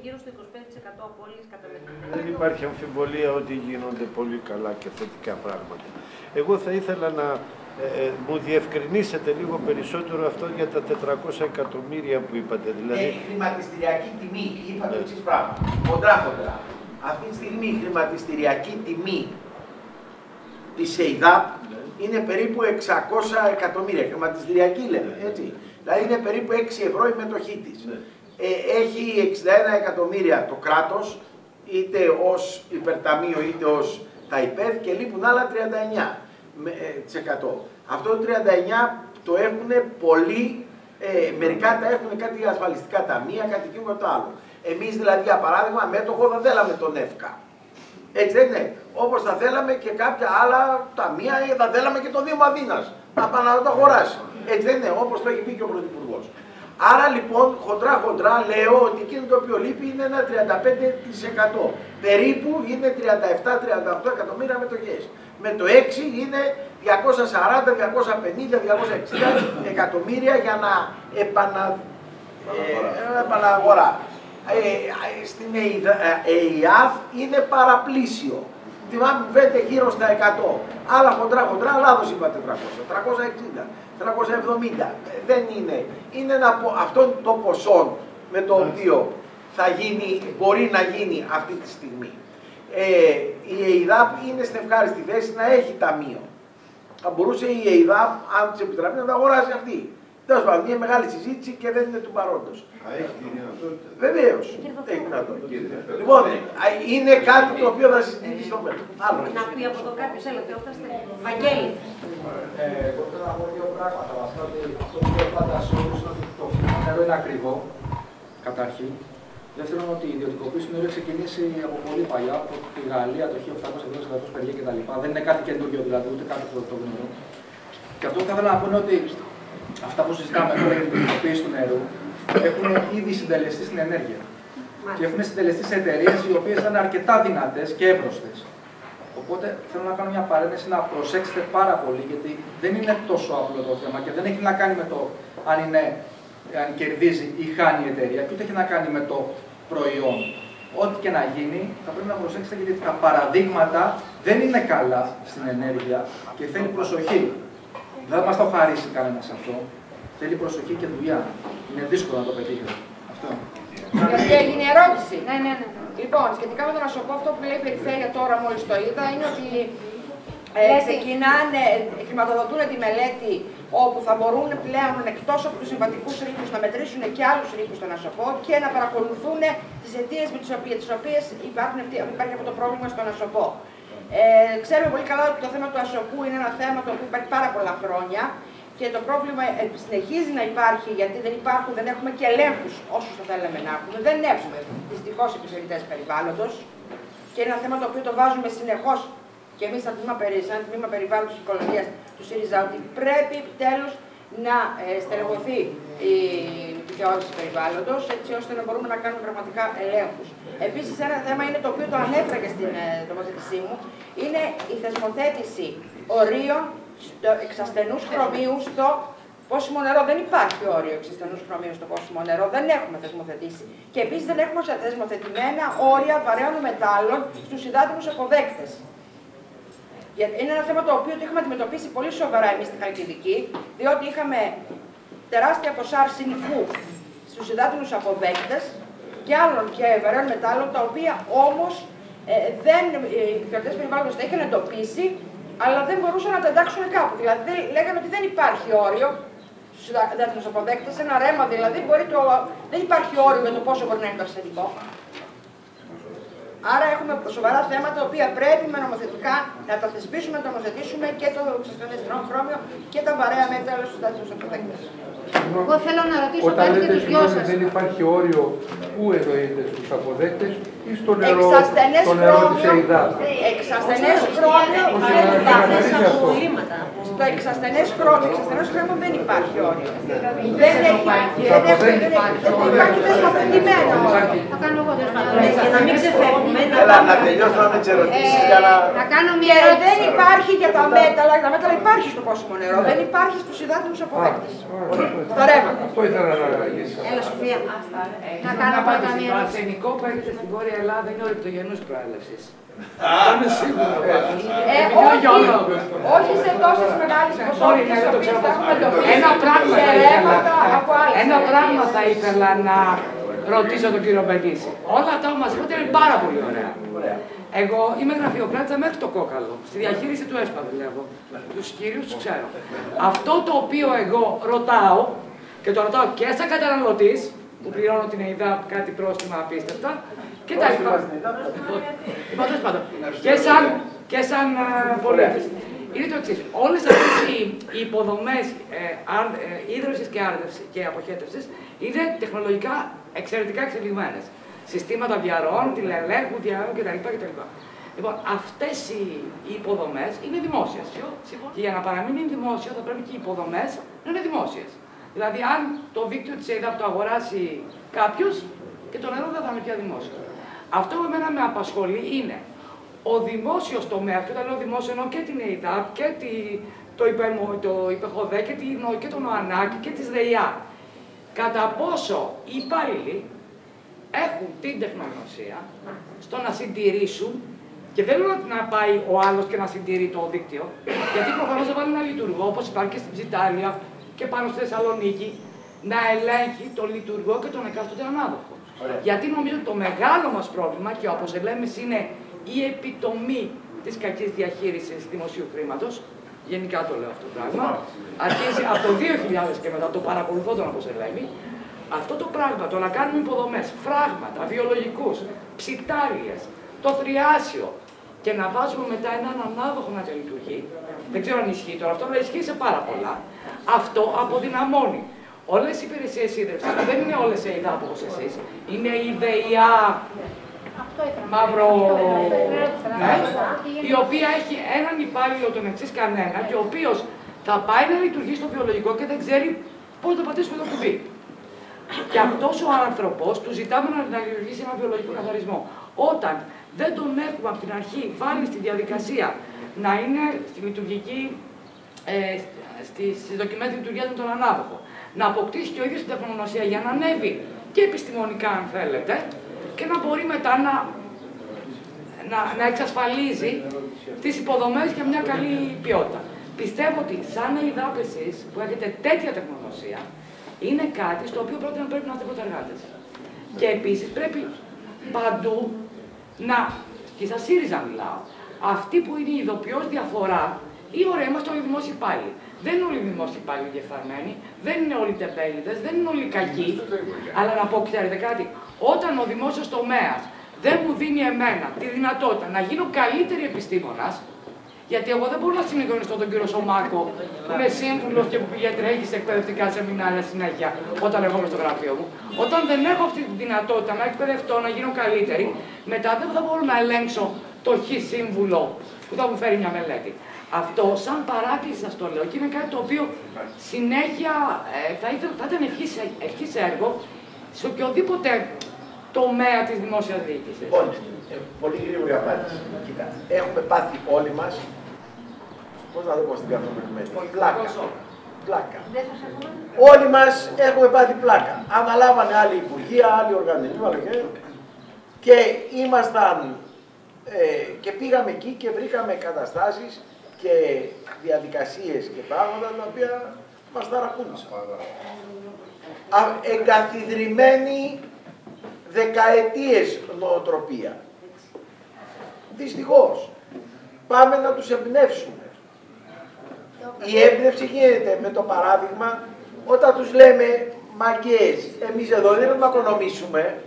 Γύρω στο είκοσι πέντε τοις εκατό απώλειες καταμετρημένων. Δεν υπάρχει αμφιβολία ότι γίνονται πολύ καλά και θετικά πράγματα. Εγώ θα ήθελα να ε, μου διευκρινίσετε λίγο περισσότερο αυτό για τα τετρακόσια εκατομμύρια που είπατε. Δηλαδή... Ε, η χρηματιστηριακή τιμή, είπατε το εξής πράγμα. Κοντρά κοντρά. Αυτή τη στιγμή η χρηματιστηριακή τιμή της ΕΙΔΑΠ ναι. είναι περίπου εξακόσια εκατομμύρια. Χρηματιστηριακή λέμε, ναι. έτσι. Δηλαδή είναι περίπου έξι ευρώ η μετοχή της. Ναι. Έχει εξήντα ένα εκατομμύρια το κράτος, είτε ως υπερταμείο είτε ως ΤΑΙΠΕΔ, και λείπουν άλλα τριάντα εννιά τοις εκατό. Αυτό το τριάντα εννιά τοις εκατό το έχουν πολλοί, ε, μερικά τα έχουν κάτι για ασφαλιστικά ταμεία, κάτι και το άλλο. Εμείς δηλαδή, για παράδειγμα, μέτοχο θα θέλαμε τον ΕΦΚΑ. Έτσι δεν είναι. Όπως θα θέλαμε και κάποια άλλα ταμεία, θα θέλαμε και το Δήμο Αθήνας να πάνε να το αγοράσει. Έτσι δεν είναι. Όπως το έχει πει και ο Πρωθυπουργός. Άρα λοιπόν, χοντρά χοντρά λέω ότι εκείνο το οποίο λείπει είναι ένα τριάντα πέντε τοις εκατό. Περίπου είναι τριάντα επτά με τριάντα οκτώ εκατομμύρια μετοχές. Με το έξι είναι διακόσια σαράντα, διακόσια πενήντα, διακόσια εξήντα εκατομμύρια για να επανα... ε, επαναγορά. Ε, στην ΕΙΔΑΠ είναι παραπλήσιο. Θυμάμαι που βέτε γύρω στα εκατό. Άλλα χοντρά χοντρά, λάθος είπα τετρακόσια, τριακόσια εξήντα, τριακόσια εβδομήντα. Δεν είναι. Είναι ένα, αυτό το ποσό με το οποίο θα γίνει, μπορεί να γίνει αυτή τη στιγμή. Ε, η ΕΙΔΑΠ είναι στην ευχάριστη θέση να έχει ταμείο. Θα μπορούσε η ΕΙΔΑΠ, αν της επιτραπεί, να τα αγοράσει αυτή. Τέλος πάντων, μια μεγάλη συζήτηση και δεν είναι του παρόντος. Βεβαίως. Λοιπόν, είναι κάτι το οποίο θα συζητηθεί στο μέλλον. Να πει από το κάποιος, έλα, θεόφταστε. Βαγγέλη. Εγώ θέλω να πω δύο πράγματα. Αυτό που λέω πάντα σε όλους είναι ότι το νερό είναι ακριβό, καταρχήν. Δεύτερον, ότι η ιδιωτικοποίηση του νερού έχει ξεκινήσει από πολύ παλιά, από τη Γαλλία το χίλια οχτακόσια εβδομήντα κτλ. Δεν είναι κάτι καινούργιο δηλαδή, ούτε κάτι πρωτόγνωρο. Και αυτό που θα ήθελα να πω είναι ότι αυτά που συζητάμε τώρα για την ιδιωτικοποίηση του νερού έχουν ήδη συντελεστεί στην ενέργεια. Και έχουν συντελεστεί σε εταιρείες οι οποίες ήταν αρκετά δυνατές και εύρωστες. Οπότε θέλω να κάνω μια παρένθεση να προσέξετε πάρα πολύ, γιατί δεν είναι τόσο απλό το θέμα και δεν έχει να κάνει με το αν, είναι, αν κερδίζει ή χάνει η εταιρεία, και ούτε έχει να κάνει με το προϊόν. Ό,τι και να γίνει, θα πρέπει να προσέξετε, γιατί τα παραδείγματα δεν είναι καλά στην ενέργεια και θέλει προσοχή. Δεν θα μας το χαρίσει κανένα αυτό. Θέλει προσοχή και δουλειά. Είναι δύσκολο να το πετύχει. Αυτό. Έγινε ερώτηση. Ναι, ναι, ναι. Λοιπόν, σχετικά με τον Ασοπό, αυτό που λέει η Περιφέρεια τώρα, μόλις το είδα, είναι ότι ε, ξεκινάνε, χρηματοδοτούν τη μελέτη όπου θα μπορούν πλέον εκτός από τους συμβατικούς ρήπους να μετρήσουν και άλλους ρήπους στον Ασοπό και να παρακολουθούν τις αιτίες με τις οποίες υπάρχει αυτό το πρόβλημα στον Ασοπό. Ε, ξέρουμε πολύ καλά ότι το θέμα του Ασοπού είναι ένα θέμα το οποίο υπάρχει πάρα πολλά χρόνια και το πρόβλημα συνεχίζει να υπάρχει, γιατί δεν υπάρχουν, δεν έχουμε και ελέγχους όσους θα θέλαμε να έχουμε. Δεν έχουμε δυστυχώς επιθεωρητές περιβάλλοντος και είναι ένα θέμα το οποίο το βάζουμε συνεχώς και εμείς σαν τμήμα, σαν τμήμα περιβάλλοντος και οικολογίας του ΣΥΡΙΖΑ, ότι πρέπει επιτέλους να ε, στελεχωθεί η επιθεώρηση περιβάλλοντος, έτσι ώστε να μπορούμε να κάνουμε πραγματικά ελέγχους. Επίσης, ένα θέμα είναι το οποίο το ανέφερα και στην τοποθέτησή μου, είναι η θεσμοθέτηση ορίων εξασθενούς χρωμίου στο πόσιμο νερό. Δεν υπάρχει όριο εξασθενούς χρωμίου στο πόσιμο νερό, δεν έχουμε θεσμοθετήσει. Και επίσης δεν έχουμε θεσμοθετημένα όρια βαρέων μετάλλων στους υδάτινους αποδέκτες. Είναι ένα θέμα το οποίο το είχαμε αντιμετωπίσει πολύ σοβαρά εμείς στη Χαλκιδική, διότι είχαμε τεράστια ποσά αρσενικού στους υδάτινους αποδέκτες και άλλων και βαρέων μετάλλων, τα οποία όμως ε, δεν, οι επιθεωρητές περιβάλλοντος τα είχαν εντοπίσει αλλά δεν μπορούσαν να τα εντάξουν κάπου. Δηλαδή λέγανε ότι δεν υπάρχει όριο στους διεθνούς αποδέκτες, ένα ρέμα δηλαδή, μπορεί το... δεν υπάρχει όριο για το πόσο μπορεί να είναι το αρσενικό. Άρα έχουμε σοβαρά θέματα, τα οποία πρέπει με νομοθετικά να τα θεσπίσουμε, να τα νομοθετήσουμε και το ξεστονιστρό χρώμιο και τα βαρέα μέτρα στους διεθνούς αποδέκτες. Εγώ θέλω να ρωτήσω όταν κάτι και τους δυο σας. Δεν υπάρχει όριο πού εννοείται στους αποδέκτες ή στο νερό, στο νερό της ΕΙΔΑΠ. Εξασθενές χρόνιο δεν υπάρχει. Στο εξασθενές χρόνιο δεν υπάρχει όριο. Δεν υπάρχει. Δεν υπάρχει δεσμοθετημένο όριο. Θα κάνω εγώ δεσμοθετημένο. Για να μην ξεφεύγουμε. Να τελειώσω να με ξερωτήσεις για να... Δεν υπάρχει για τα μέταλλα. Τα μέταλλα υπάρχει στο πόσιμο νερό. Δεν υπάρχει στους υδάτινους αποδέκτες. Το ρεύμα. Αυτό ήθελα να αναγκήσεις. Έλα Σοφία. Να κάνω πάντα μία. Το αρσενικό που έχετε στην Βόρεια Ελλάδα είναι ορυπτογενούς προέλευσης. Είναι σίγουρο. Όχι σε τόσες μεγάλες ποσότητες οποίες θα έχουμε δοθεί σε ρεύματα από άλλες. Ένα πράγμα θα ήθελα να ρωτήσω τον κύριο Μπενίση. Όλα αυτά που μας είπατε είναι πάρα πολύ ωραία. Εγώ είμαι γραφειοκράτησα μέχρι το κόκαλο. Στη διαχείριση του ΕΣΠΑ δουλεύω. Τους κύριους τους ξέρω. Αυτό το οποίο εγώ ρωτάω και το ρωτάω και σαν καταναλωτής που πληρώνω την ΕΙΔΑΠ κάτι πρόστιμα απίστευτα και τα λοιπά. Και σαν πολίτης. Είναι το εξής. Όλες αυτές οι υποδομές ίδρυσης και αποχέτευσης είναι τεχνολογικά εξαιρετικά εξελιγμένες. Συστήματα διαρροών, τηλεελέγχου, διαρροών κτλ. Λοιπόν, αυτές οι υποδομές είναι δημόσιες. Και για να παραμείνει δημόσιο, θα πρέπει και οι υποδομές να είναι δημόσιες. Δηλαδή, αν το δίκτυο της ΕΙΔΑΠ το αγοράσει κάποιος και το νερό δεν θα είναι πια δημόσιο. Αυτό που εμένα με απασχολεί είναι ο δημόσιος τομέας, και όταν λέω δημόσιο εννοώ και την ΕΙΔΑΠ και τη, το, υπεμο, το υπεχοδέ και, τη, και τον ΟΑΝΑΚΙ και τη ΔΕΙΑ. Κατά πόσο οι υπάλληλοι έχουν την τεχνογνωσία στο να συντηρήσουν και δεν λέω να πάει ο άλλος και να συντηρεί το δίκτυο, γιατί προφανώς θα βάλει ένα λειτουργό όπως υπάρχει και στην Ψιτάνια και πάνω στη Θεσσαλονίκη να ελέγχει τον λειτουργό και τον εκάστοτε ανάδοχο. Ωραία. Γιατί νομίζω ότι το μεγάλο μας πρόβλημα και όπως λέμε είναι η επιτομή της κακής διαχείρισης δημοσίου χρήματος. Γενικά το λέω αυτό το πράγμα. Αρχίζει από το δύο χιλιάδες και μετά, το παρακολουθώ τον όπως λέμε. Αυτό το πράγμα, το να κάνουμε υποδομές, φράγματα, βιολογικούς, ψητάλιες, το θριάσιο και να βάζουμε μετά έναν ανάδοχο να λειτουργεί. Δεν ξέρω αν ισχύει τώρα αυτό, αλλά ισχύει σε πάρα πολλά. Αυτό αποδυναμώνει. Όλες οι υπηρεσίες ίδρυυσης δεν είναι όλες οι ΕΙΔΑΠ όπως εσείς. Είναι η ΔΕΙΑ μαύρο, ναι, η οποία έχει έναν υπάλληλο τον εξής κανένα και ο οποίος θα πάει να λειτουργεί στο βιολογικό και δεν ξέρει πώς θα πατήσουμε το κουμπί. Και αυτός ο άνθρωπος του ζητάμε να λειτουργήσει ένα βιολογικό καθαρισμό. Όταν δεν τον έχουμε από την αρχή βάλει στη διαδικασία να είναι στη λειτουργική, ε, στις δοκιμές λειτουργίας με τον ανάδοχο, να αποκτήσει και ο ίδιος την τεχνογνωσία για να ανέβει και επιστημονικά, αν θέλετε, και να μπορεί μετά να, να, να εξασφαλίζει τις υποδομές για μια καλή ποιότητα. Πιστεύω ότι σαν ΕΙΔΑΠ εσείς που έχετε τέτοια τεχνογνωσία, είναι κάτι στο οποίο πρώτα να πρέπει να εργάτες. Και επίσης πρέπει παντού να, και στα ΣΥΡΙΖΑ μιλάω, αυτοί που είναι η ειδοποιός διαφορά, ή ωραία, είμαστε όλοι δημόσιοι υπάλληλοι. Δεν είναι όλοι δημόσιοι υπάλληλοι διεφθαρμένοι, δεν είναι όλοι τεμπέληδες, δεν είναι όλοι κακοί. Αλλά να πω, ξέρετε κάτι, όταν ο δημόσιος τομέας δεν μου δίνει εμένα τη δυνατότητα να γίνω καλύτερη επιστήμονας, γιατί εγώ δεν μπορώ να συγχρονιστώ τον κύριο Σωμάκο, που είναι σύμβουλος και που πηγαίνει τρέχει σε εκπαιδευτικά σεμινάρια συνέχεια, όταν εγώ είμαι στο γραφείο μου. Όταν δεν έχω αυτή τη δυνατότητα να εκπαιδευτώ, να γίνω καλύτερη, μετά δεν θα μπορώ να ελέγξω το χ σύμβουλο που θα μου φέρει μια μελέτη. Αυτό, σαν παράκληση σας το λέω, και είναι κάτι το οποίο συνέχεια ε, θα, ήταν, θα ήταν ευχής έργο σε οποιοδήποτε τομέα της δημόσιας διοίκησης. Όχι. Ε, πολύ γρήγορη απάντηση. Κοίτα, έχουμε πάθει όλοι μας, πώς να το πω στην καθομιλουμένη, πλάκα. Πλάκα. Όλοι μας έχουμε πάθει πλάκα. Αναλάβανε άλλοι υπουργεία, άλλοι οργανισμοί, και, και ήμασταν ε, και πήγαμε εκεί και βρήκαμε καταστάσεις και διαδικασίες και πράγματα τα οποία μας ταρακούνησαν. Εγκαθιδρυμένη δεκαετίες νοοτροπία. Δυστυχώς. Πάμε να τους εμπνεύσουμε. Η έμπνευση γίνεται με το παράδειγμα όταν τους λέμε μαγκές. Εμείς εδώ δεν θα μακρονομήσουμε.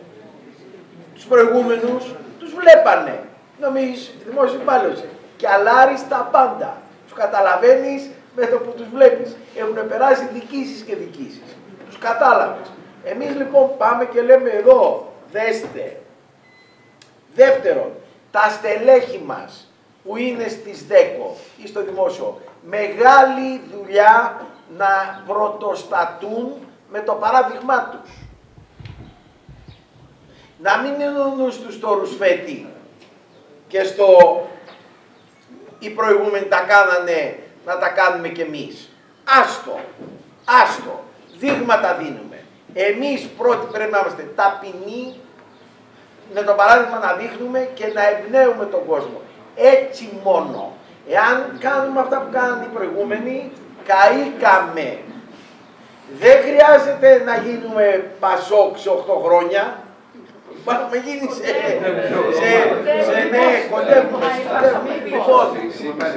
Τους προηγούμενους τους βλέπανε. Νομίζεις δημόσιο υπάλληλος. Και αλάρεις τα πάντα. Τους καταλαβαίνεις με το που τους βλέπεις. Έχουν περάσει δικήσεις και δικήσεις. Τους κατάλαβες. Εμείς λοιπόν πάμε και λέμε εδώ, δέστε. Δεύτερον, τα στελέχη μας που είναι στις ΔΕΚΟ ή στο δημόσιο, μεγάλη δουλειά να πρωτοστατούν με το παράδειγμά τους. Να μην είναι ο νους τους στο ρουσφέτη και στο οι προηγούμενοι τα κάνανε, να τα κάνουμε κι εμείς. Άστο, άστο, δείγματα δίνουμε. Εμείς πρώτοι πρέπει να είμαστε ταπεινοί, με το παράδειγμα να δείχνουμε και να εμπνέουμε τον κόσμο. Έτσι μόνο. Εάν κάνουμε αυτά που κάνανε οι προηγούμενοι, καήκαμε. Δεν χρειάζεται να γίνουμε Πασόκ σε οκτώ χρόνια. Πάμε γίνει σε... Ναι, κοντεύουμε.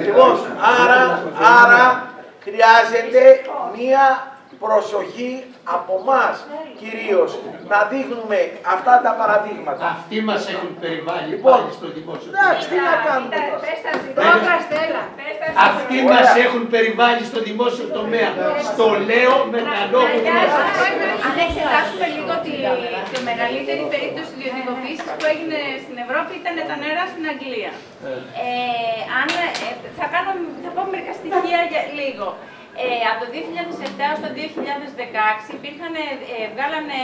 Λοιπόν, άρα χρειάζεται μία προσοχή από εμάς, κυρίως, να δείχνουμε αυτά τα παραδείγματα. Αυτοί μας έχουν περιβάλει λοιπόν, πάλι στο δημόσιο. Εντάξει, τι να κάνουμε. Αυτοί μας έχουν περιβάλει στο δημόσιο τομέα. Στο λέω με τα λόγια. Αν εξετάσουμε λίγο τη μεγαλύτερη περίπτωση ιδιωτικοποίησης που έγινε στην Ευρώπη, ήταν τα νερά στην Αγγλία. Θα πω μερικά στοιχεία για λίγο. Ε, από το δύο χιλιάδες επτά έως το δύο χιλιάδες δεκαέξι υπήρχαν, ε, βγάλανε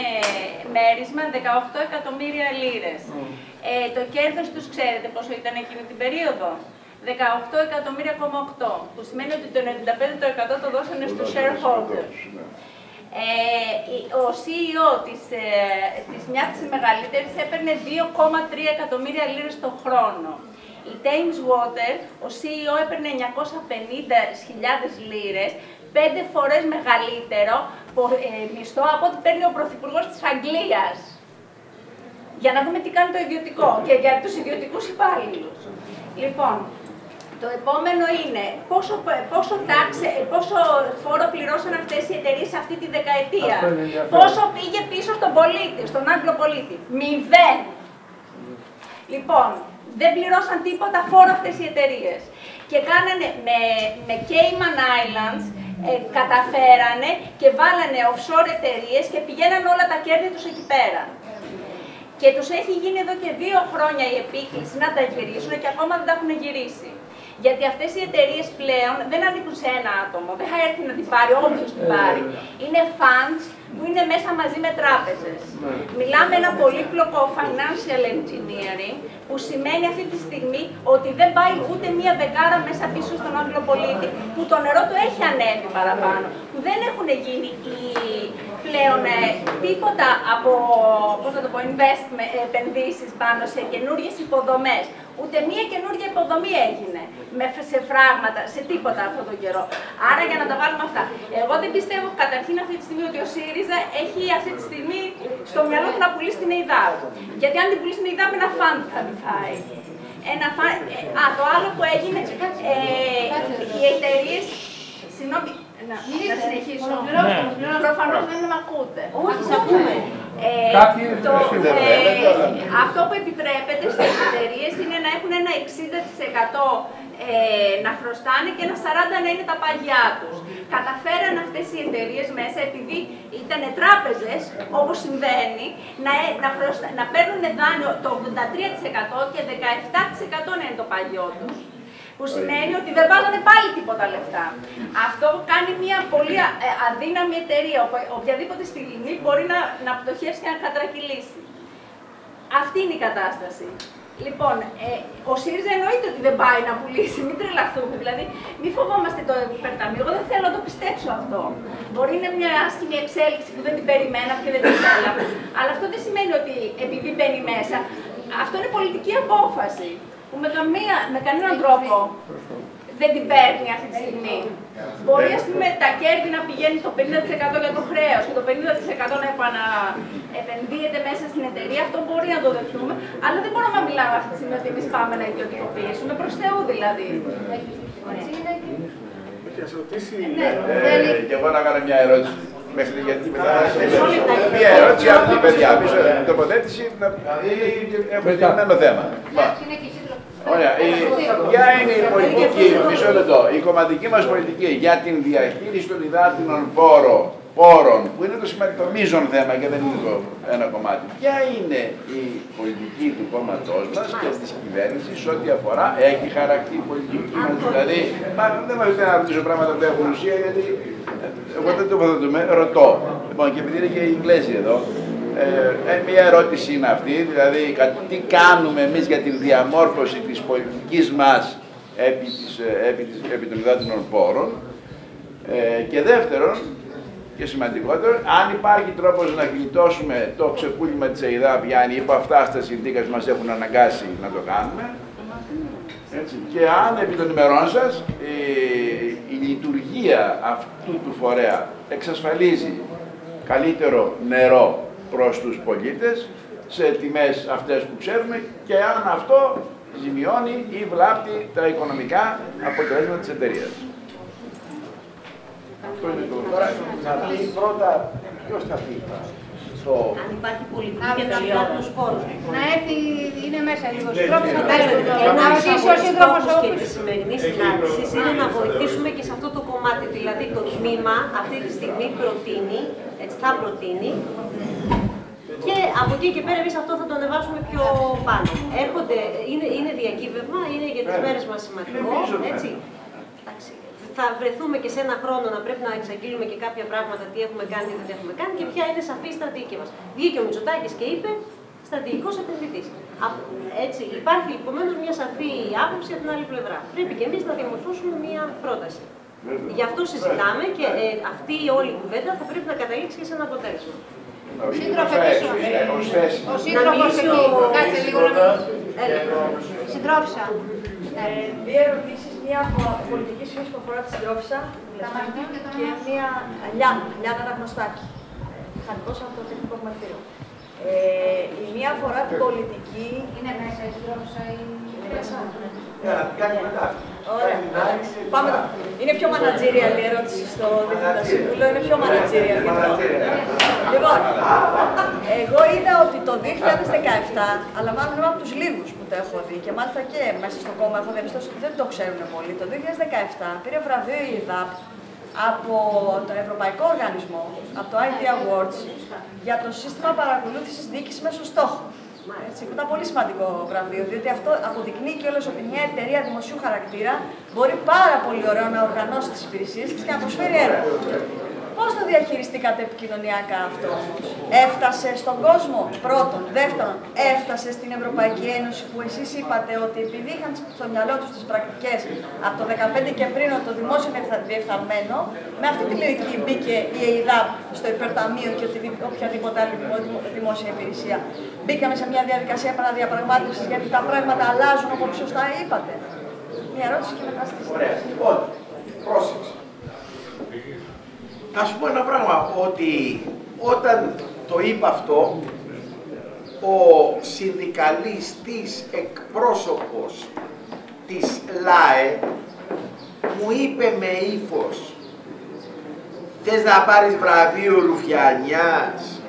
μέρισμα δεκαοκτώ εκατομμύρια λίρες. Mm. Ε, το κέρδος τους ξέρετε πόσο ήταν εκείνη την περίοδο. δεκαοκτώ εκατομμύρια κόμμα οκτώ, που σημαίνει ότι το ενενήντα πέντε τοις εκατό το δώσανε στους shareholders. Ε, ο σι ι ο της, ε, της μιας της μεγαλύτερης έπαιρνε δύο κόμμα τρία εκατομμύρια λίρες το χρόνο. Η Thames Water, ο σι ι ο έπαιρνε εννιακόσιες πενήντα χιλιάδες λίρες, πέντε φορές μεγαλύτερο μισθό από ό,τι παίρνει ο Πρωθυπουργός της Αγγλίας. Για να δούμε τι κάνει το ιδιωτικό και για τους ιδιωτικούς υπάλληλους. Λοιπόν, το επόμενο είναι πόσο, πόσο, τάξε, πόσο φόρο πληρώσαν αυτές οι εταιρείες αυτή τη δεκαετία. Πόσο πήγε πίσω στον πολίτη, στον Άγγλο πολίτη. Μηδέν. Λοιπόν, δεν πληρώσαν τίποτα φόρο αυτές οι εταιρείες. Και κάνανε με, με Cayman Islands, ε, καταφέρανε και βάλανε offshore εταιρείες και πηγαίναν όλα τα κέρδη τους εκεί πέρα. Και τους έχει γίνει εδώ και δύο χρόνια η επίκληση να τα γυρίσουν και ακόμα δεν τα έχουν γυρίσει. Γιατί αυτές οι εταιρείες πλέον δεν ανήκουν σε ένα άτομο, δεν θα έρθει να την πάρει όποιος την πάρει. Είναι funds που είναι μέσα μαζί με τράπεζες. Μιλάμε ένα πολύπλοκο financial engineering που σημαίνει αυτή τη στιγμή ότι δεν πάει ούτε μία δεκάρα μέσα πίσω στον Άγγλο πολίτη, που το νερό του έχει ανέβει παραπάνω, που δεν έχουν γίνει οι πλέον τίποτα από πώς θα το πω, investment, επενδύσεις πάνω σε καινούργιες υποδομές. Ούτε μία καινούργια υποδομή έγινε σε φράγματα, σε τίποτα αυτόν τον καιρό. Άρα για να τα βάλουμε αυτά. Εγώ δεν πιστεύω καταρχήν αυτή τη στιγμή ότι ο ΣΥΡΙΖΑ έχει αυτή τη στιγμή στο μυαλό του να πουλήσει την ΕΙΔΑΠ. Γιατί αν την πουλήσει την ΕΙΔΑΠ, ένα φαντ θα βυθάει. Ένα φαν... Α, το άλλο που έγινε, ε, οι εταιρείες, συγγνώμη, να, να συνεχίσω. Προφανώς δεν με ακούτε. Όχι, σας ακούμε. Ε, το, ε, αυτό που επιτρέπεται στις εταιρείες είναι να έχουν ένα εξήντα τοις εκατό ε, να χρωστάνε και ένα σαράντα τοις εκατό να είναι τα παγιά τους. Καταφέραν αυτές οι εταιρείες μέσα, επειδή ήταν τράπεζες, όπως συμβαίνει, να, να, χρωστα, να παίρνουν δάνειο το ογδόντα τρία τοις εκατό και δεκαεπτά τοις εκατό να είναι το παγιό τους. Που σημαίνει ότι δεν βάλανε πάλι τίποτα λεφτά. Αυτό κάνει μια πολύ αδύναμη εταιρεία. Οποιαδήποτε στιγμή μπορεί να, να πτωχεύσει και να κατρακυλήσει. Αυτή είναι η κατάσταση. Λοιπόν, ε, ο ΣΥΡΙΖΑ εννοείται ότι δεν πάει να πουλήσει, μην τρελαθούμε. Δηλαδή, μην φοβόμαστε το υπερταμείο. Εγώ δεν θέλω να το πιστέψω αυτό. Μπορεί να είναι μια άσχημη εξέλιξη που δεν την περιμένα και δεν την κατάλαβα. Αλλά αυτό δεν σημαίνει ότι επειδή μπαίνει μέσα. Αυτό είναι πολιτική απόφαση. Που με, καμία, με κανέναν τρόπο δεν την παίρνει αυτή τη στιγμή. Μπορεί, ας πούμε, τα κέρδη να πηγαίνει το πενήντα τοις εκατό για το χρέος και το πενήντα τοις εκατό να επαναεπενδύεται μέσα στην εταιρεία. Αυτό μπορεί να το δεχτούμε, αλλά δεν μπορούμε να μιλάμε αυτή τη στιγμή ότι εμείς πάμε να ιδιωτικοποιήσουμε. Προς Θεού δηλαδή. και να σε ρωτήσει. Και εγώ να κάνω μια ερώτηση. Μέχρι γιατί μετά. Μια ερώτηση από την παιδιά πίσω την τοποθέτηση έχουμε ένα άλλο θέμα. Ωραία. Ποια είναι η πολιτική, μισό λεπτό, η κομματική μας πολιτική για την διαχείριση των υδάτινων πόρων, πόρων, που είναι το σημαντικό μείζον θέμα και δεν είναι το ένα κομμάτι. Ποια είναι η πολιτική του κόμματός μας και της κυβέρνησης ό,τι αφορά, έχει χαρακτή πολιτική μας, δηλαδή, δεν μας να ρωτήσω πράγματα που έχουν ουσία, γιατί εγώ δεν τοποθετούμε, ρωτώ. Λοιπόν, και επειδή είναι και οι Ιγγλέζοι εδώ, Ε, μια ερώτηση είναι αυτή, δηλαδή τι κάνουμε εμείς για την διαμόρφωση της πολιτικής μας επί, της, επί, της, επί των υδάτινων πόρων ε, και δεύτερον και σημαντικότερο, αν υπάρχει τρόπος να γλιτώσουμε το ξεκούλημα της ΕΙΔΑΠ, αν υπό αυτά στα συνθήκες μας έχουν αναγκάσει να το κάνουμε. Έτσι. Και αν επί των ημερών σας ε, η λειτουργία αυτού του φορέα εξασφαλίζει καλύτερο νερό προς τους πολίτες, σε τιμές αυτές που ξέρουμε και αν αυτό ζημιώνει ή βλάπτει τα οικονομικά αποτελέσματα της εταιρείας. Αυτό είναι το τώρα. Να πει πρώτα, ποιος θα πει. Αν υπάρχει πολιτική για τους υδάτινους πόρους. Να έρθει, είναι μέσα λίγο σύντροφος. Να ρωτήσω ο σύντροφος όπλης. Και τη σημερινή συνάντηση είναι να βοηθήσουμε και σε αυτό το κομμάτι. Δηλαδή το τμήμα αυτή τη στιγμή προτείνει, έτσι θα προτείνει, και από εκεί και πέρα εμείς αυτό θα το ανεβάσουμε πιο πάνω. Έρχονται, είναι, είναι διακύβευμα, είναι για τις μέρες μας σημαντικό, έτσι. Θα βρεθούμε και σε ένα χρόνο να πρέπει να εξαγγείλουμε και κάποια πράγματα, τι έχουμε κάνει, τι δεν έχουμε κάνει και ποια είναι σαφή η στρατηγική μας. Βγήκε ο Μητσοτάκης και είπε στρατηγικός επενδυτής. Έτσι, υπάρχει επομένως μια σαφή άποψη από την άλλη πλευρά. Πρέπει και εμείς να διαμορφώσουμε μια πρόταση. Γι' αυτό συζητάμε και ε, αυτή η όλη κουβέντα θα πρέπει να καταλήξει και σε ένα αποτέλεσμα. Ο σύντροφος εκεί, κάτσε λίγο να μιλήσει. Συντρόφισσα. Δύο ερωτήσεις, μία από πολιτική σχέση που αφορά τη συντρόφισσα και μία Λιάννα Αναγνωστάκη, μηχανικός από το τεχνικό μαρτύριο. Η μία αφορά την πολιτική... Είναι μέσα η συντρόφισσα ή... Είναι μέσα. Ωραία. Πάμε. Είναι πιο managerial η ερώτηση στο Διευθυντικό Συμβούλιο. Είναι πιο managerial. Λοιπόν, εγώ είδα ότι το δύο χιλιάδες δεκαεπτά, αλλά μάλλον είμαι από τους λίγους που το έχω δει και μάλιστα και μέσα στο κόμμα έχω διαπιστώσει ότι δεν το ξέρουν πολύ. Το δύο χιλιάδες δεκαεπτά πήρε βραβείο η ΕΙΔΑΠ από τον Ευρωπαϊκό Οργανισμό, από το άι τι Awards, για το σύστημα παρακολούθησης διοίκησης μέσω στόχου. Έτσι, που ήταν πολύ σημαντικό βραβείο, διότι αυτό αποδεικνύει κιόλας ότι μια εταιρεία δημοσίου χαρακτήρα μπορεί πάρα πολύ ωραίο να οργανώσει τις υπηρεσίες της και να προσφέρει έργο. Πώς το διαχειριστήκατε επικοινωνιακά αυτό? Έφτασε στον κόσμο, πρώτον. Δεύτερον, έφτασε στην Ευρωπαϊκή Ένωση που εσείς είπατε ότι επειδή είχαν στο μυαλό τους τις πρακτικές από το δεκαπέντε και πριν ότι το δημόσιο είναι διεφθαρμένο, με αυτή τη λογική μπήκε η ΕΙΔΑΠ στο υπερταμείο και οποιαδήποτε άλλη δημόσια υπηρεσία. Μπήκαμε σε μια διαδικασία επαναδιαπραγμάτευσης γιατί τα πράγματα αλλάζουν όπως σωστά είπατε. Μια ερώτηση και μετά στις. Ωραία. Λοιπόν, πρόσεξε. Να σου πω ένα πράγμα, ότι όταν το είπα αυτό, ο συνδικαλιστής εκπρόσωπος της ΛΑΕ μου είπε με ύφος, θες να πάρεις βραβείο Ρουφιανιάς,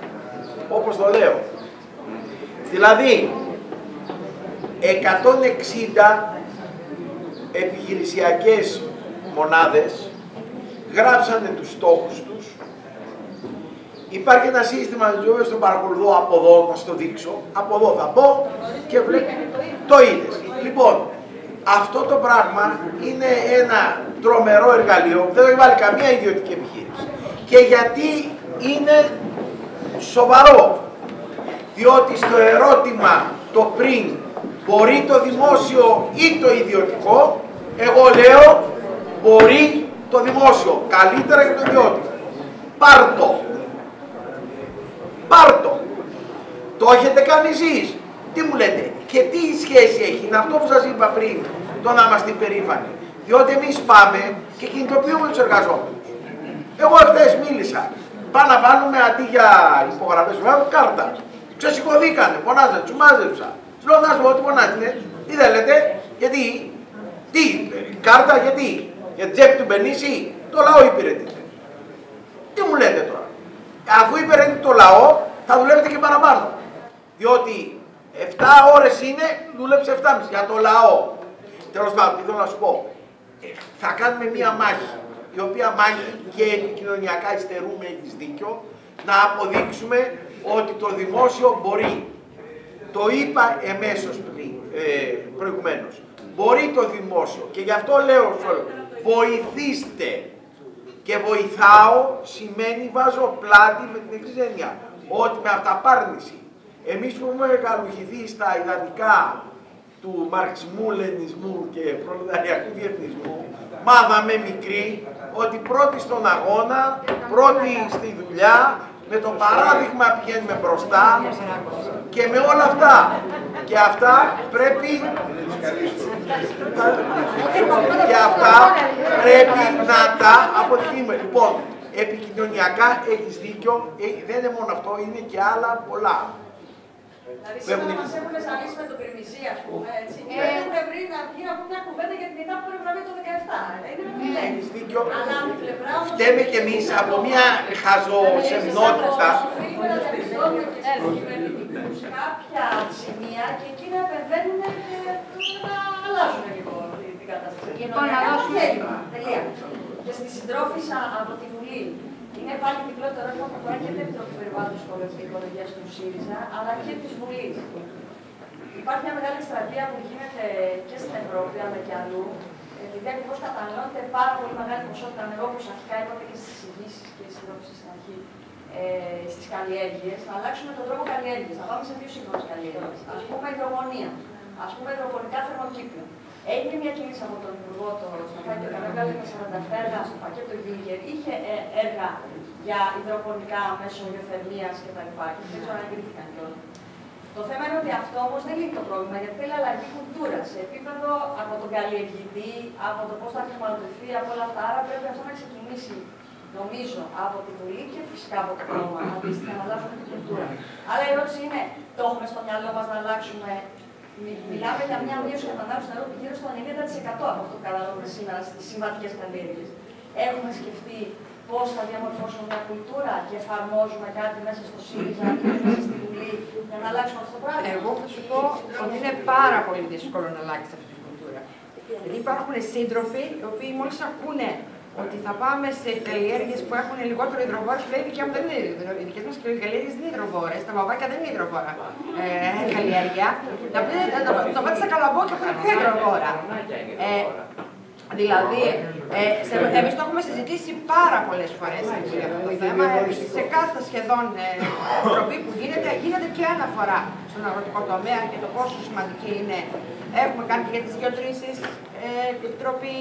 όπως το λέω. Δηλαδή, εκατόν εξήντα επιχειρησιακές μονάδες γράψανε τους στόχους τους. Υπάρχει ένα σύστημα ζωής στον παρακολουθώ από εδώ, να στο δείξω. Από εδώ θα πω και βλέπω. Το είδες. Λοιπόν, αυτό το πράγμα είναι ένα τρομερό εργαλείο που δεν το έχει βάλει καμία ιδιωτική επιχείρηση. Και γιατί είναι σοβαρό. Διότι στο ερώτημα το πριν μπορεί το δημόσιο ή το ιδιωτικό, εγώ λέω μπορεί το δημόσιο, καλύτερα για το ιδιότητα. Πάρτο. Πάρτο. Το έχετε κάνει εσείς. Τι μου λέτε. Και τι σχέση έχει. Είναι αυτό που σας είπα πριν. Το να είμαστε υπερήφανοι. Διότι εμείς πάμε και κινητοποιούμε τους εργαζόμενους. Εγώ χθες μίλησα. Πάμε να βάλουμε αντί για υπογραφές που έχουν κάρτα. Ξεσηκωθήκανε. Πονάζανε. Τους μάζεψα. Τους λέω να σου πω ότι πονάζανε. Τι θέλετε. Γιατί. Τι. Κάρτα γιατί. για τσέπη του Μπενίση, το λαό υπηρετείται. Τι μου λέτε τώρα. Αφού υπηρετείται το λαό, θα δουλεύετε και παραπάνω. Διότι εφτά ώρες είναι, δούλεψε εφτάμισι για το λαό. Τέλος πάντων, τι θέλω να σου πω. Θα κάνουμε μία μάχη, η οποία μάχη και επικοινωνιακά υστερούμε, έχεις δίκιο, να αποδείξουμε ότι το δημόσιο μπορεί. Το είπα εμέσως πριν, ε, προηγουμένως. Μπορεί το δημόσιο και γι' αυτό λέω σε όλους, βοηθήστε. Και βοηθάω σημαίνει βάζω πλάτη με την εξής έννοια, ότι με αυταπάρνηση. Εμείς που έχουμε καλουχηθεί στα ιδανικά του μαρξισμού, λενισμού και προλεταριακού διεθνισμού, μάθαμε μικροί ότι πρώτοι στον αγώνα, πρώτοι στη δουλειά, με το παράδειγμα πηγαίνουμε μπροστά και με όλα αυτά. Και αυτά πρέπει, και αυτά πρέπει να τα αποτιμούμε. Λοιπόν, επικοινωνιακά έχεις δίκιο, δεν είναι μόνο αυτό, είναι και άλλα πολλά. Δηλαδή σήμερα μας έχουν ζαλίσει με τον Κρεμισή, ας πούμε, έτσι. Έχουν βρει να βγει από μια κουβέντα για την ιδέα που πρέπει να βγει το δεκαεπτά. Είναι με το λέξη. Αλλά από την πλευρά όμως... Φταίμε κι εμείς από μια χαζοσεμνότητα. Οφείλουμε να διαπιστώνουμε και στους κυβερνητικούς κάποια σημεία και εκεί να επεμβαίνουν και να αλλάζουν λίγο την κατάσταση. Λοιπόν, να δώσουμε τελεία. Και στη συντρόφισσα από τη Βουλή. Είναι πάλι διπλό το ερώτημα που αφορά και την Επιτροπή Περιβάλλοντος και Οικολογίας του ΣΥΡΙΖΑ, αλλά και τη Βουλή. Υπάρχει μια μεγάλη εκστρατεία που γίνεται και στην Ευρώπη, αλλά και αλλού, επειδή ακριβώς καταναλώνεται πάρα πολύ μεγάλη ποσότητα νερό, όπως αρχικά είπατε και στις εισηγήσεις και στις συνόψεις στην αρχή, ε, στις καλλιέργειες. Να αλλάξουμε τον τρόπο καλλιέργειας, να πάμε σε πιο σύγχρονες καλλιέργειες. Ας πούμε υδρογονία, ας πούμε υδρογονικά θερμοκήπια. Έγινε μια κίνηση από τον Υπουργό του Σταφάκη, ο οποίος έβγαλε σαράντα επτά έργα στο πακέτο Γιούγκερ. Είχε έργα για υδροπονικά μέσω γεωθερμίας κτλ. Και δεν ξέρω αν εγκρίθηκαν κιόλας. Το θέμα είναι ότι αυτό όμως δεν λύνει το πρόβλημα, γιατί θέλει αλλαγή κουλτούρα σε επίπεδο από τον καλλιεργητή, από το πώς θα χρηματοδοτηθεί, από όλα αυτά. Άρα πρέπει αυτό να ξεκινήσει, νομίζω, από τη Βουλή και φυσικά από το κόμμα. Αντίστοιχα, να αλλάξουμε την κουλτούρα. Αλλά η ερώτηση είναι, το έχουμε στο μυαλό μας να αλλάξουμε. Μιλάμε για μια μείωση κατανάλωσης νερού που γύρω στο ενενήντα τοις εκατό από αυτό που καταναλώνουμε σήμερα στις συμβατικές καλλιέργειες. Έχουμε σκεφτεί πώς θα διαμορφώσουμε μια κουλτούρα και εφαρμόζουμε κάτι μέσα στο ΣΥΡΙΖΑ και μέσα στη Βουλή για να αλλάξουμε αυτό το πράγμα. Εγώ θα σου πω ότι είναι πάρα πολύ δύσκολο να αλλάξει αυτή την κουλτούρα. Γιατί υπάρχουν σύντροφοι οι οποίοι μόλις ακούνε ότι θα πάμε σε καλλιέργειες που έχουν λιγότερο υδροβόρες, λέει δικιά μου δεν είναι υδροβόρες. Οι δικές μας καλλιέργειες δεν είναι υδροβόρες, τα μπαμπάκια δεν είναι υδροβόρα ε, καλλιέργεια. Να πει, το, το πάτε στα καλαμπόκια που είναι πιο υδροβόρα. Ε, δηλαδή, ε, εμείς το έχουμε συζητήσει πάρα πολλές φορές αυτό το θέμα. Σε κάθε σχεδόν επιτροπή που γίνεται, γίνεται και αναφορά στον αγροτικό τομέα και το πόσο σημαντική είναι. Έχουμε κάνει και για τις γεωτρήσεις, ε, επιτροπή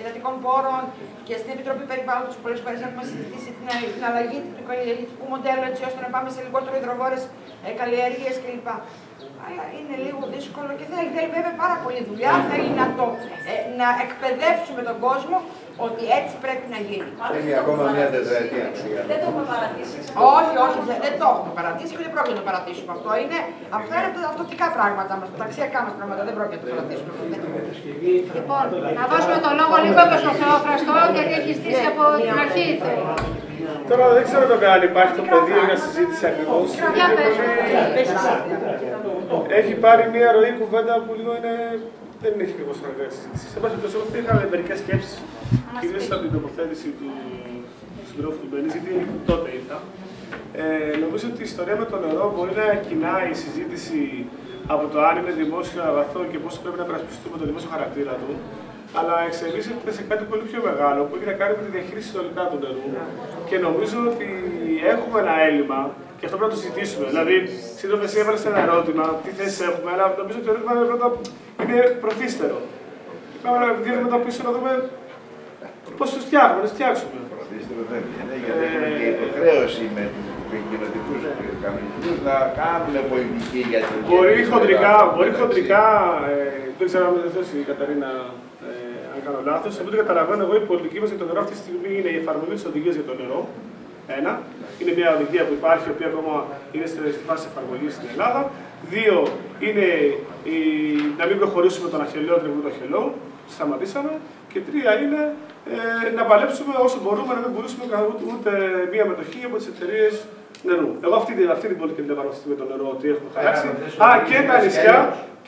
Εντατικών πόρων και στην Επιτροπή Περιβάλλοντος πολλές φορές έχουμε συζητήσει την αλλαγή του καλλιεργητικού μοντέλου έτσι ώστε να πάμε σε λιγότερο υδροβόρες καλλιέργειες κλπ. Αλλά είναι λίγο δύσκολο και θέλει, θέλει βέβαια πάρα πολύ δουλειά. Θέλει να, το, ε, να εκπαιδεύσουμε τον κόσμο ότι έτσι πρέπει να γίνει. Θέλει ακόμα μια τετραετία. Δεν το έχουμε παρατήσει. Όχι, όχι, δεν το έχουμε παρατήσει και δεν πρόκειται να το παρατήσουμε. Αυτό είναι αυτά είναι τα αυτοτικά πράγματα μας, τα ταξιακά μας πράγματα. Δεν πρόκειται να το παρατήσουμε. Λοιπόν, να δώσουμε τον λόγο λίγο στον Θεόφραστο γιατί έχει στήσει από την αρχή. Τώρα δεν ξέρω το κανάλι, υπάρχει το πεδίο για συζήτηση ακριβώς. Έχει πάρει μια ροή κουβέντα που λίγο είναι... δεν έχει ακριβώς να κάνει συζήτηση. Σε πάση περιπτώσει, εγώ είχα μερικές σκέψεις, κυρίως από την τοποθέτηση του συντρόφου του Μπενίση, γιατί τότε ήρθα. Ε, νομίζω ότι η ιστορία με το νερό μπορεί να κοινάει η συζήτηση από το αν είναι δημόσιο αγαθό και πώς πρέπει να περασπιστούμε το δημόσιο χαρακτήρα του. Αλλά εξελίσσεται σε κάτι πολύ πιο μεγάλο που έχει να κάνει με τη διαχείριση συνολικά του νερού. Και νομίζω ότι έχουμε ένα έλλειμμα, και αυτό πρέπει να το συζητήσουμε. Δηλαδή, σύντομα εσύ έβαλες ένα ερώτημα, τι θέσεις έχουμε, αλλά νομίζω ότι το ερώτημα είναι προθύστερο. Πάμε να δίνουμε τα πίσω να δούμε πώς τους φτιάχνουμε, να τους φτιάξουμε. Προθύστερο δεν είναι, γιατί είναι και υποχρέωση με του κοινοτικού κανονισμού να κάνουμε πολιτική για την κοινωνία. Μπορεί χοντρικά, δεν ξέρω αν με δεσμεύσει η Καταρίνα. Αν κάνω λάθος, από ό,τι καταλαβαίνω εγώ, η πολιτική μας για το νερό αυτή τη στιγμή είναι η εφαρμογή της οδηγίας για το νερό. Ένα. Είναι μια οδηγία που υπάρχει, η οποία ακόμα είναι στη φάση εφαρμογής στην Ελλάδα. Δύο. Είναι η... να μην προχωρήσουμε τον αχελαιό τριγμό του αχελαιού. Σταματήσαμε. Και τρία είναι ε, να παλέψουμε όσο μπορούμε να μην πουλήσουμε ούτε μία μετοχή από τις εταιρείες νερού. Εγώ αυτή, αυτή την πολιτική αντιμετώπιση με το νερό ότι έχουμε χαλάσει. Α, και τα νησιά,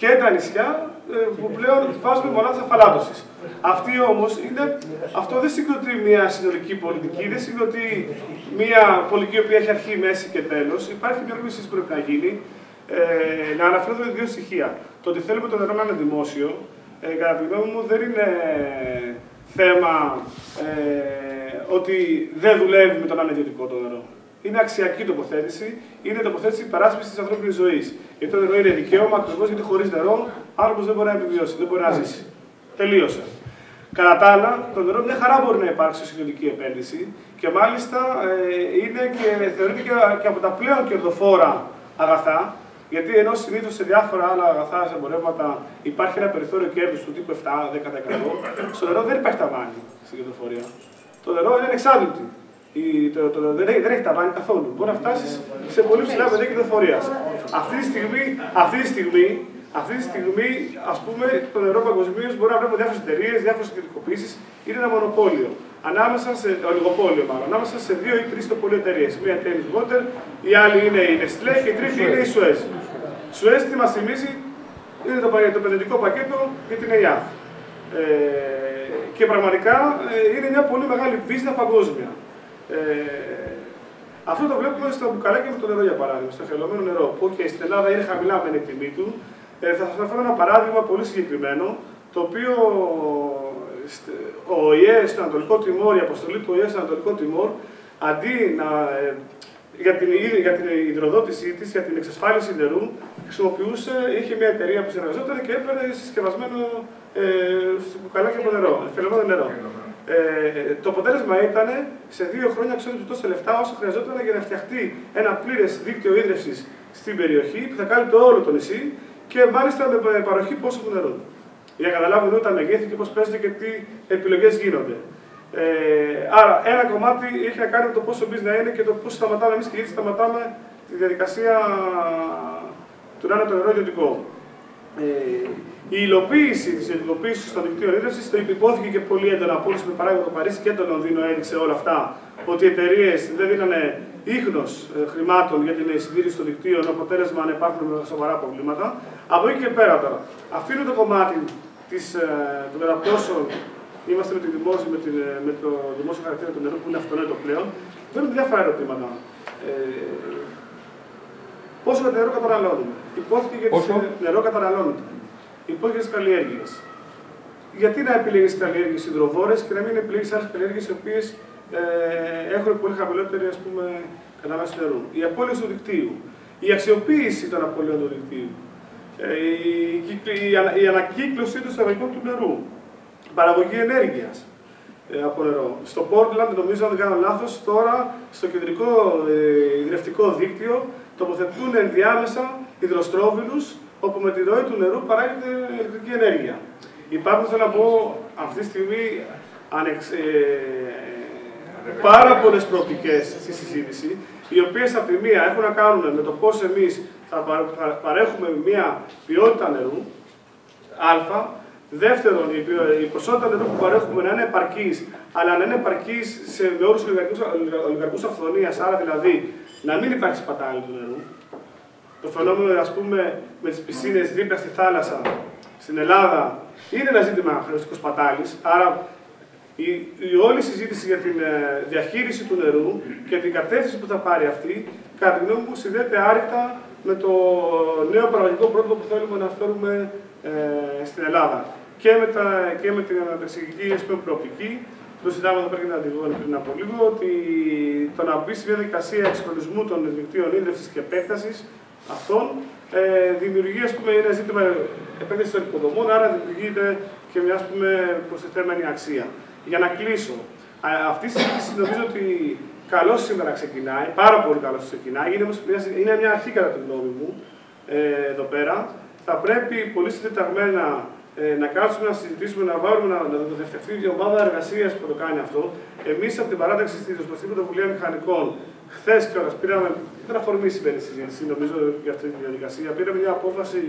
και τα νησιά ε, που πλέον βάζουμε μονάδες αφαλάτωσης. Αυτή όμως είναι, αυτό δεν συγκροτεί μία συνολική πολιτική, δεν συγκροτεί μία πολιτική που έχει αρχή, μέση και τέλος. Υπάρχει μια οργάνωση που πρέπει να γίνει. Ε, να αναφέρω δύο στοιχεία. Το ότι θέλουμε το νερό να είναι δημόσιο, ε, κατά τη γνώμη μου δεν είναι θέμα ε, ότι δεν δουλεύει με το να είναι ιδιωτικό το νερό. Είναι αξιακή τοποθέτηση, είναι τοποθέτηση υπεράσπισης της ανθρώπινης ζωής. Γιατί το νερό είναι δικαίωμα ακριβώς γιατί χωρίς νερό άνθρωπος δεν μπορεί να επιβιώσει, δεν μπορεί να ζήσει. Τελείωσε. Κατά τα άλλα, το νερό μια χαρά μπορεί να υπάρξει ως ιδιωτική επένδυση και μάλιστα ε, είναι και, θεωρείται και, και από τα πλέον κερδοφόρα αγαθά. Γιατί ενώ συνήθως σε διάφορα άλλα αγαθά, σε εμπορεύματα, υπάρχει ένα περιθώριο κέρδους του τύπου επτά με δέκα τοις εκατό, στο νερό δεν υπάρχει ταβάνι στην κερδοφορία. Το νερό είναι ανεξάρτητο. Δεν, δεν έχει ταβάνι καθόλου. Μπορεί να φτάσει σε πολύ ψηλά πεδία κερδοφορίας. Αυτή τη στιγμή, αυτή τη στιγμή, αυτή τη στιγμή ας πούμε, το νερό παγκοσμίως μπορεί να βλέπουμε διάφορες εταιρείες, διάφορες ιδιωτικοποιήσεις. Είναι ένα μονοπόλιο. Ανάμεσα σε, ολιγοπόλιο μάλλον, ανάμεσα σε δύο ή τρεις το πολύ εταιρείες. Μία είναι η Thames Water, η άλλη είναι η Nestlé και η τρίτη είναι η Suez. Suez τι μας θυμίζει, είναι το, το παιδευτικό πακέτο για την ΕΙΑΦ. Ε, και πραγματικά ε, είναι μια πολύ μεγάλη πίστα παγκόσμια. Ε, αυτό το βλέπουμε στα μπουκαλάκια με το νερό για παράδειγμα, στο χελωμένο νερό, που και στην Ελλάδα είναι χαμηλά με την τιμή του. Ε, θα σας αναφέρω ένα παράδειγμα πολύ συγκεκριμένο, το οποίο ο ΟΗΕ στο Ανατολικό Τιμόρ, η αποστολή του ΟΗΕ στο Ανατολικό Τιμόρ, αντί να, ε, για, την, για την υδροδότησή της, για την εξασφάλιση νερού, χρησιμοποιούσε, είχε μια εταιρεία που συνεργαζόταν και έπαιρνε συσκευασμένο ε, μπουκαλάκι από νερό, φελωμένο νερό. Ε, το αποτέλεσμα ήταν σε δύο χρόνια ξόδεψε τόσα λεφτά όσο χρειαζόταν για να φτιαχτεί ένα πλήρες δίκτυο ίδρυυσης στην περιοχή που θα κάλυπτε όλο το νησί και μάλιστα με παροχή πόσου του νερού. Για να καταλάβουν τα μεγέθη και πώς παίζονται και τι επιλογές γίνονται. Ε, άρα, ένα κομμάτι έχει να κάνει με το πόσο μπίζνα είναι και το πώς σταματάμε εμείς και γιατί σταματάμε τη διαδικασία του να είναι το νερό ιδιωτικό. Ε, η υλοποίηση της ιδιωτικοποίησης των δικτύων ίδρυυσης το υπόθηκε και πολύ έντονα από όλους με παράδειγμα το Παρίσι και το Λονδίνο έδειξε όλα αυτά ότι οι εταιρείες δεν δίνανε ίχνος χρημάτων για την συντήρηση των δικτύων, αποτέλεσμα να υπάρχουν σοβαρά προβλήματα. Από εκεί και πέρα τώρα, αφήνω το κομμάτι της, των καταπτώσεων, είμαστε με, τη δημόσια, με, την, με το δημόσιο χαρακτήρα του νερού που είναι αυτονόητο πλέον, δίνουν διάφορα ερωτήματα. Ε, πόσο νερό καταναλώνουμε, υπόθηκε για τις νερό καταναλώνεται, υπόθηκε για τις καλλιέργειες. Γιατί να επιλέγεις καλλιέργειες υδροβόρες και να μην επιλέγεις άλλες καλλιέργειες οι οποίες Ε, έχουν πολύ χαμηλότερη ας πούμε, κατανάλωση νερού. Η απώλεια του δικτύου, η αξιοποίηση των απώλειων του δικτύου, ε, η, η, ανα, η ανακύκλωση των εισαγωγικών του νερού, η παραγωγή ενέργειας ε, από νερό. Στο Portland, νομίζω αν δεν κάνω λάθος, τώρα στο κεντρικό ε, ιδρυευτικό δίκτυο τοποθετούν ενδιάμεσα υδροστρόβιλους όπου με τη ροή του νερού παράγεται ηλεκτρική ενέργεια. Υπάρχουν, θέλω να πω, αυτή τη στιγμή ανεξ, ε, πάρα πολλές προοπτικές στη συζήτηση, οι οποίες από τη μία έχουν να κάνουν με το πώς εμείς θα παρέχουμε μια ποιότητα νερού, α, δεύτερον η ποσότητα νερού που παρέχουμε να είναι επαρκής, αλλά να είναι επαρκής σε όρους ολιγαρκούς αυθονίας, άρα δηλαδή να μην υπάρχει σπατάλη του νερού. Το φαινόμενο, ας πούμε, με τις πισίνες δίπλα στη θάλασσα στην Ελλάδα είναι ένα ζήτημα χρηστικός σπατάλης, άρα Η, η όλη συζήτηση για την ε, διαχείριση του νερού και την κατεύθυνση που θα πάρει αυτή, κατά τη γνώμη μου, συνδέεται άρρηκτα με το νέο παραγωγικό πρότυπο που θέλουμε να φέρουμε ε, στην Ελλάδα. Και με, τα, και με την αναπτυξιακή προοπτική, το συζητάμε εδώ πέρα και την Αντιγόνη πριν από λίγο, ότι το να μπει στη διαδικασία εξυγχρονισμού των δικτύων ίδρυυσης και επέκτασης αυτών ε, δημιουργεί ας πούμε, ένα ζήτημα επέκτασης των υποδομών, άρα δημιουργείται και μια ας πούμε, προστιθέμενη αξία. Για να κλείσω, αυτή η συζήτηση νομίζω ότι καλώς σήμερα ξεκινάει, πάρα πολύ καλώς ξεκινάει, είναι, είναι μια αρχή κατά τη γνώμη μου ε, εδώ πέρα. Θα πρέπει πολύ συντεταγμένα ε, να κάτσουμε, να συζητήσουμε, να βάλουμε, να, να δευτευτεί η ομάδα εργασίας που το κάνει αυτό. Εμείς από την παράταξη στη Ρωσική Πρωτοβουλία Μηχανικών, χθες κιόλας πήραμε, ήταν αφορμή η συζήτηση νομίζω για αυτή τη διαδικασία, πήραμε μια απόφαση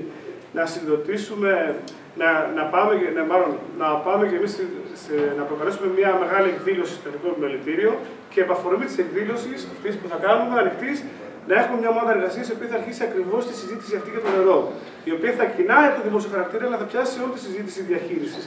να συνδοτήσουμε, να, να πάμε, να, μάλλον, να πάμε και εμείς σε, σε, να προκαλέσουμε μια μεγάλη εκδήλωση στο ελληνικό επιμελητήριο και επ' αφορμή της εκδήλωσης αυτής που θα κάνουμε ανοιχτής, να έχουμε μια ομάδα εργασία η οποία θα αρχίσει ακριβώς τη συζήτηση αυτή για το νερό, η οποία θα κοινάει από το δημόσιο χαρακτήρα, αλλά θα πιάσει όλη τη συζήτηση διαχείρισης.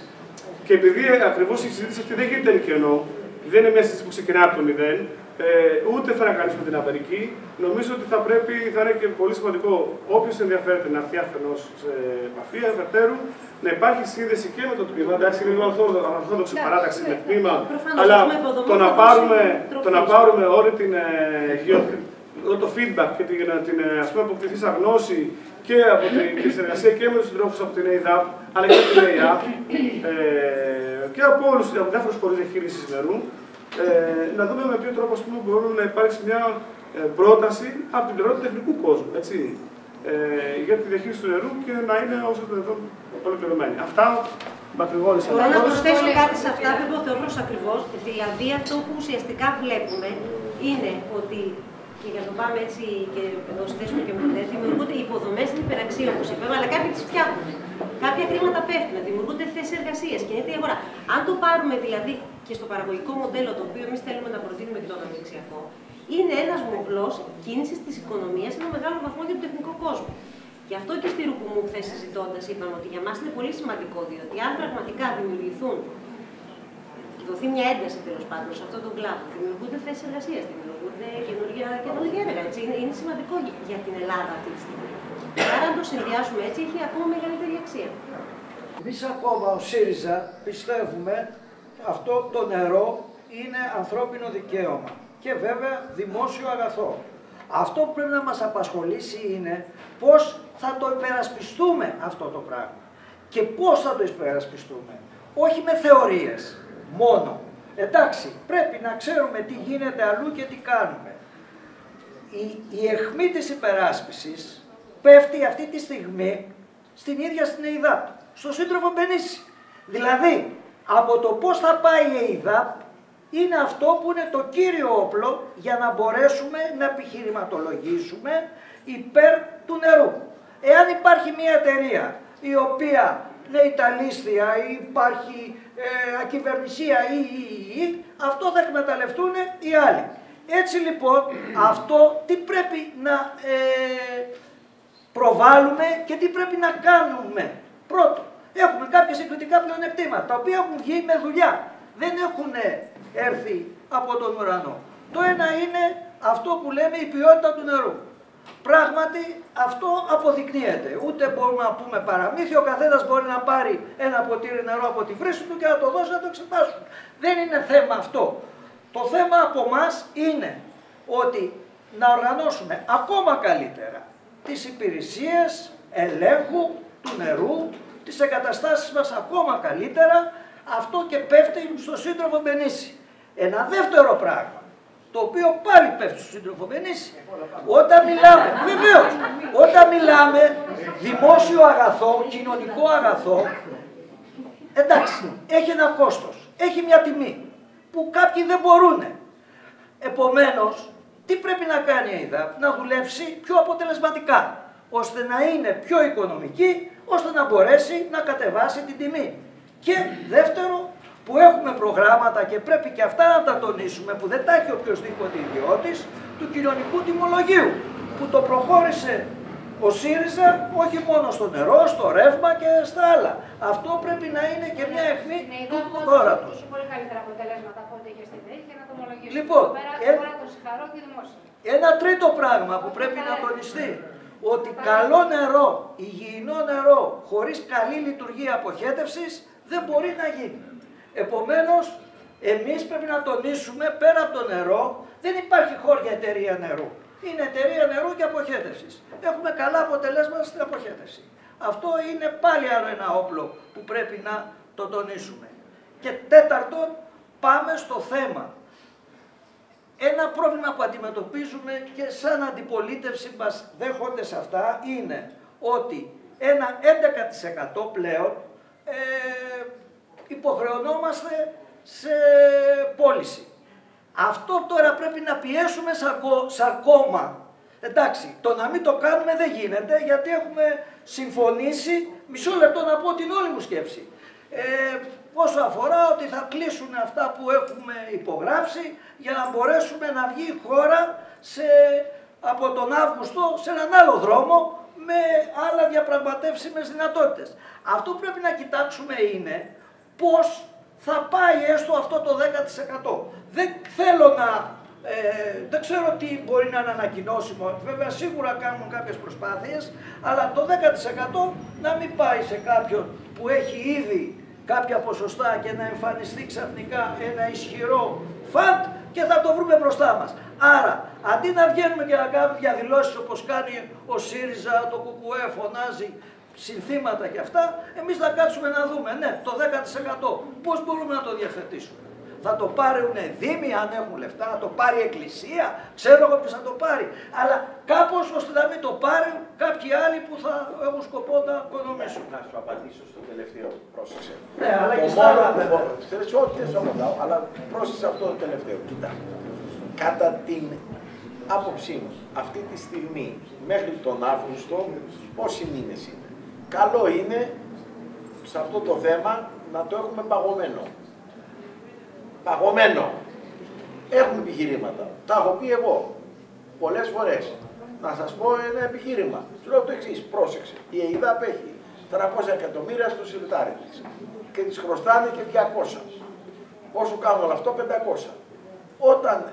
Και επειδή ακριβώς η συζήτηση αυτή δεν γίνεται εν κενό, δεν είναι μια συζήτηση που ξεκινάει από το μηδέν, ε, ούτε θα ανακαλύψουμε την Αμερική, νομίζω ότι θα πρέπει, θα είναι και πολύ σημαντικό όποιος ενδιαφέρεται να έρθει αφενός σε επαφή, αφετέρου, να υπάρχει σύνδεση και με το τμήμα. Εντάξει, είναι λίγο ανορθόδοξη παράταξη με τμήμα, αλλά το να πάρουμε, πάρουμε όλη την γεωργία. Το feedback και την, την ας πούμε, αποκτηθήσα γνώση και από την συνεργασία και με τους συντρόφους από την EYDAP, αλλά και από την ΕΙΑΠ ε, και από όλους τους διάφορους χωρίς διαχείρισης νερού, ε, να δούμε με ποιο τρόπο μπορεί να υπάρξει μια ε, πρόταση από την πλευρά του τεχνικού κόσμου, έτσι, ε, για τη διαχείριση του νερού και να είναι όσο το δυνατόν ολοκληρωμένη. Αυτά μακρηγόρησα. Μπορώ να προσθέσω κάτι σε αυτά που είπε ο Θεόδωρος ακριβώς, δηλαδή αυτό που ουσιαστικά βλέπουμε είναι ότι. Και για να το πάμε έτσι και εδώ συνδέσουμε και μοντέλα, δημιουργούνται υποδομές στην υπεραξία, όπως είπαμε, αλλά κάποιοι τις φτιάχνουν. Κάποια χρήματα πέφτουν, δημιουργούνται θέσεις εργασίας, κινείται η αγορά. Αν το πάρουμε δηλαδή και στο παραγωγικό μοντέλο, το οποίο εμείς θέλουμε να προτείνουμε και το αναπτυξιακό, είναι ένας μοχλός κίνησης της οικονομίας σε ένα μεγάλο βαθμό για τον τεχνικό κόσμο. Γι' αυτό και στη Ρουκουμού, χθες συζητώντας, είπαμε ότι για μας είναι πολύ σημαντικό, διότι αν πραγματικά δημιουργηθούν, δοθεί μια ένταση τέλος πάντων σε αυτόν τον κλάδο, δημιουργούνται θέσεις εργασίας. Καινούργια έργα. Είναι, είναι σημαντικό για την Ελλάδα αυτή τη στιγμή. Άρα, αν το συνδυάσουμε έτσι, έχει ακόμα μεγαλύτερη αξία. Εμείς ακόμα ο ΣΥΡΙΖΑ πιστεύουμε αυτό το νερό είναι ανθρώπινο δικαίωμα και βέβαια δημόσιο αγαθό. Αυτό που πρέπει να μας απασχολήσει είναι πώς θα το υπερασπιστούμε αυτό το πράγμα. Και πώς θα το υπερασπιστούμε. Όχι με θεωρίες μόνο. Εντάξει, πρέπει να ξέρουμε τι γίνεται αλλού και τι κάνουμε. Η, η αιχμή της υπεράσπισης πέφτει αυτή τη στιγμή στην ίδια στην ΕΙΔΑΠ, στο σύντροφο Μπενίση. Δηλαδή, από το πώς θα πάει η ΕΙΔΑΠ είναι αυτό που είναι το κύριο όπλο για να μπορέσουμε να επιχειρηματολογήσουμε υπέρ του νερού. Εάν υπάρχει μια εταιρεία η οποία είναι ιταλίστια ή υπάρχει ε, ακυβερνησία ή, ή, ή, αυτό θα εκμεταλλευτούν οι άλλοι. Έτσι λοιπόν αυτό τι πρέπει να ε, προβάλλουμε και τι πρέπει να κάνουμε. Πρώτον, έχουμε κάποια συγκριτικά πλεονεκτήματα, τα οποία έχουν βγει με δουλειά, δεν έχουν έρθει από τον ουρανό. Το ένα είναι αυτό που λέμε η ποιότητα του νερού. Πράγματι αυτό αποδεικνύεται. Ούτε μπορούμε να πούμε παραμύθι, ο καθένας μπορεί να πάρει ένα ποτήρι νερό από τη βρύση του και να το δώσει να το εξετάσουν. Δεν είναι θέμα αυτό. Το θέμα από μας είναι ότι να οργανώσουμε ακόμα καλύτερα τις υπηρεσίες ελέγχου του νερού, τις εγκαταστάσεις μας ακόμα καλύτερα, αυτό και πέφτει στο σύντροφο Μπενίση. Ένα δεύτερο πράγμα, το οποίο πάλι πέφτει στους συντροφωμένους, όταν μιλάμε, βεβαίως, όταν μιλάμε δημόσιο αγαθό, κοινωνικό αγαθό, εντάξει, έχει ένα κόστος, έχει μια τιμή που κάποιοι δεν μπορούν. Επομένως, τι πρέπει να κάνει η ΕΙΔΑΠ, να δουλέψει πιο αποτελεσματικά, ώστε να είναι πιο οικονομική, ώστε να μπορέσει να κατεβάσει την τιμή. Και δεύτερο, που έχουμε προγράμματα και πρέπει και αυτά να τα τονίσουμε, που δεν τα έχει οποιοδήποτε ιδιώτης, του κοινωνικού τιμολογίου, που το προχώρησε ο ΣΥΡΙΖΑ όχι μόνο στο νερό, στο ρεύμα και στα άλλα. Αυτό πρέπει να είναι και μια αιχμή του δόρατος. Έχει πολύ καλύτερα αποτελέσματα από ό,τι είχε στην ΔΕΗ και να το ομολογήσω. Λοιπόν, ε... ένα τρίτο πράγμα που πρέπει να τονιστεί, ότι καλό νερό, υγιεινό νερό, χωρίς καλή λειτουργία αποχέτευσης, δεν μπορεί να γίνει. Επομένως, εμείς πρέπει να τονίσουμε πέρα από το νερό, δεν υπάρχει χώρια εταιρεία νερού. Είναι εταιρεία νερού και αποχέτευσης. Έχουμε καλά αποτελέσματα στην αποχέτευση. Αυτό είναι πάλι άλλο ένα όπλο που πρέπει να το τονίσουμε. Και τέταρτον, πάμε στο θέμα. Ένα πρόβλημα που αντιμετωπίζουμε και σαν αντιπολίτευση μας δέχονται σε αυτά είναι ότι ένα έντεκα τοις εκατό πλέον ε, υποχρεωνόμαστε σε πώληση. Αυτό τώρα πρέπει να πιέσουμε σαν κόμμα Εντάξει, το να μην το κάνουμε δεν γίνεται, γιατί έχουμε συμφωνήσει, μισό λεπτό να πω την όλη μου σκέψη, ε, όσο αφορά ότι θα κλείσουν αυτά που έχουμε υπογράψει για να μπορέσουμε να βγει η χώρα σε, από τον Αύγουστο σε έναν άλλο δρόμο με άλλα διαπραγματεύσιμες δυνατότητες. Αυτό που πρέπει να κοιτάξουμε είναι πώς θα πάει έστω αυτό το δέκα τοις εκατό. Δεν θέλω να... Ε, δεν ξέρω τι μπορεί να είναι ανακοινώσιμο, βέβαια σίγουρα κάνουν κάποιες προσπάθειες, αλλά το δέκα τοις εκατό να μην πάει σε κάποιον που έχει ήδη κάποια ποσοστά και να εμφανιστεί ξαφνικά ένα ισχυρό φαντ και θα το βρούμε μπροστά μας. Άρα, αντί να βγαίνουμε και να κάνουμε διαδηλώσεις όπως κάνει ο ΣΥΡΙΖΑ, το ΚΚΕ, φωνάζει συνθήματα και αυτά, εμείς θα κάτσουμε να δούμε, ναι, το δέκα τοις εκατό πώς μπορούμε να το διευθετήσουμε. Θα το πάρουν δήμοι αν έχουν λεφτά, θα το πάρει η εκκλησία, ξέρω εγώ ποιος θα το πάρει. Αλλά κάπως ώστε να μην το πάρουν κάποιοι άλλοι που θα έχουν σκοπό να οικονομήσουν. Να σου απαντήσω στο τελευταίο, πρόσεξε. Ναι, αλλά και στα άλλα δεν μπορώ. Όχι, δεν σου απαντάω, αλλά πρόσεξε αυτό το τελευταίο. Κοίτα, κατά την άποψή μου, αυτή τη στιγμή, μέχρι τον Αύγουστο, πόσοι μήνες είναι. Καλό είναι, σε αυτό το θέμα, να το έχουμε παγωμένο. Παγωμένο. Έχουν επιχειρήματα. Τα έχω πει εγώ πολλές φορές. Να σας πω ένα επιχείρημα. Του λέω το εξής, πρόσεξε. Η ΕΙΔΑΠ έχει τριακόσια εκατομμύρια στο σιρτάρι της και της χρωστάνε και διακόσια. Όσο κάνουν αυτό, πεντακόσια. Όταν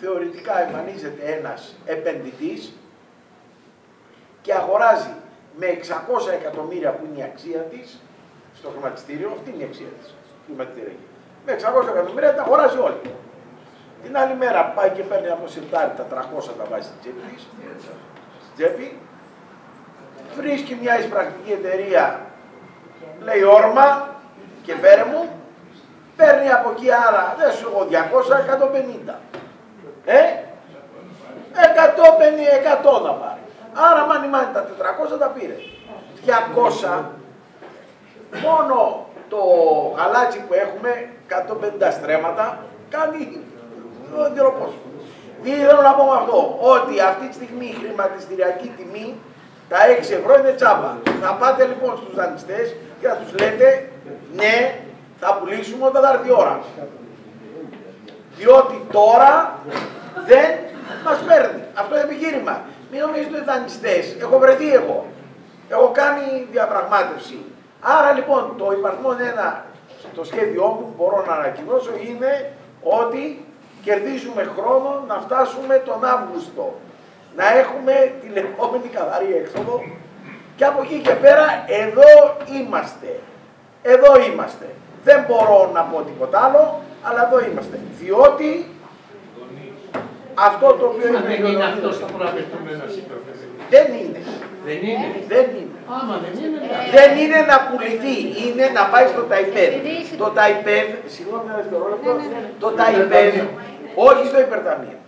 θεωρητικά εμφανίζεται ένας επενδυτής και αγοράζει με εξακόσια εκατομμύρια που είναι η αξία της στο χρηματιστήριο, αυτή είναι η αξία της χρηματιστηριακή. Με εξακόσια εκατομμύρια τα αγοράζει όλοι. Την άλλη μέρα πάει και παίρνει από σιρτάρι τα τριακόσια, τα βάζει στην τσέπη της, στην τσέπη, βρίσκει μια εισπρακτική εταιρεία, λέει όρμα και φέρε μου, παίρνει από εκεί άρα, δεν σου έχω διακόσια, εκατόν πενήντα. Ε, εκατόν πενήντα, εκατό να πάρει. Άρα μάνι μάνι τα τετρακόσια τα πήρε. διακόσια, μόνο το γαλάτσι που έχουμε, εκατόν πενήντα στρέμματα, κάνει τον τελοπόσφαιρο. Τι θέλω να πω με αυτό, ότι αυτή τη στιγμή η χρηματιστηριακή τιμή, τα έξι ευρώ είναι τσάμπα. Θα πάτε λοιπόν στους δανειστές και θα τους λέτε, ναι, θα πουλήσουμε όταν θα έρθει η ώρα. Διότι τώρα δεν μας παίρνει. Αυτό είναι επιχείρημα. Μην νομίζετε ότι δανειστές, έχω βρεθεί εγώ, έχω κάνει διαπραγμάτευση. Άρα λοιπόν το υπαρθμόν ένα στο σχέδιό μου που μπορώ να ανακοινώσω είναι ότι κερδίζουμε χρόνο να φτάσουμε τον Αύγουστο. Να έχουμε τη λεγόμενη καθαρή έξοδο και από εκεί και πέρα εδώ είμαστε. Εδώ είμαστε. Δεν μπορώ να πω τίποτα άλλο, αλλά εδώ είμαστε. Διότι αυτό το οποίο είναι... Δεν είναι αυτό το προαπαιτούμενο. Δεν είναι. Δεν είναι. Δεν είναι. Άμα, δεν, είναι ε, δεν είναι να πουληθεί, είναι να πάει στο ΤΑΙΠΕΔ. Το ΤΑΙΠΕΔ, συγγνώμη ένα δευτερόλεπτο, το ΤΑΙΠΕΔ, όχι στο υπερταμείο.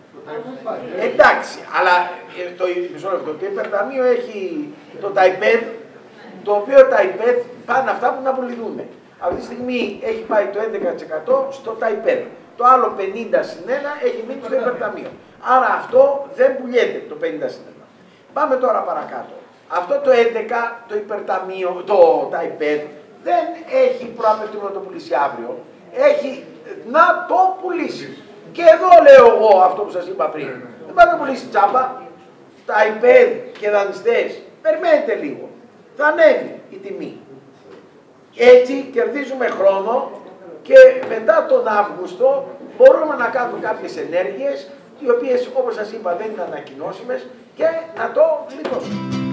Εντάξει, αλλά το, το υπερταμείο έχει το ΤΑΙΠΕΔ, το οποίο ΤΑΙΠΕΔ πάνε αυτά που να πουληθούν. Αυτή τη στιγμή έχει πάει το έντεκα τοις εκατό στο ΤΑΙΠΕΔ. Το άλλο πενήντα συν ένα έχει μείνει στο υπερταμείο. Άρα αυτό δεν πουλιέται το πενήντα συν ένα. Πάμε τώρα παρακάτω. Αυτό το έντεκα, το υπερταμείο, το ΤΑΙΠΕΔ, δεν έχει προαπαιτούμενο να το πουλήσει αύριο. Έχει να το πουλήσει. Και εδώ λέω εγώ αυτό που σας είπα πριν. Δεν πάει να το πουλήσει τσάμπα. ΤΑΙΠΕΔ και δανειστές, περιμένετε λίγο. Θα ανέβει η τιμή. Έτσι κερδίζουμε χρόνο και μετά τον Αύγουστο μπορούμε να κάνουμε κάποιες ενέργειες, οι οποίες όπως σας είπα δεν είναι ανακοινώσιμες, και να το γλιτώσουμε.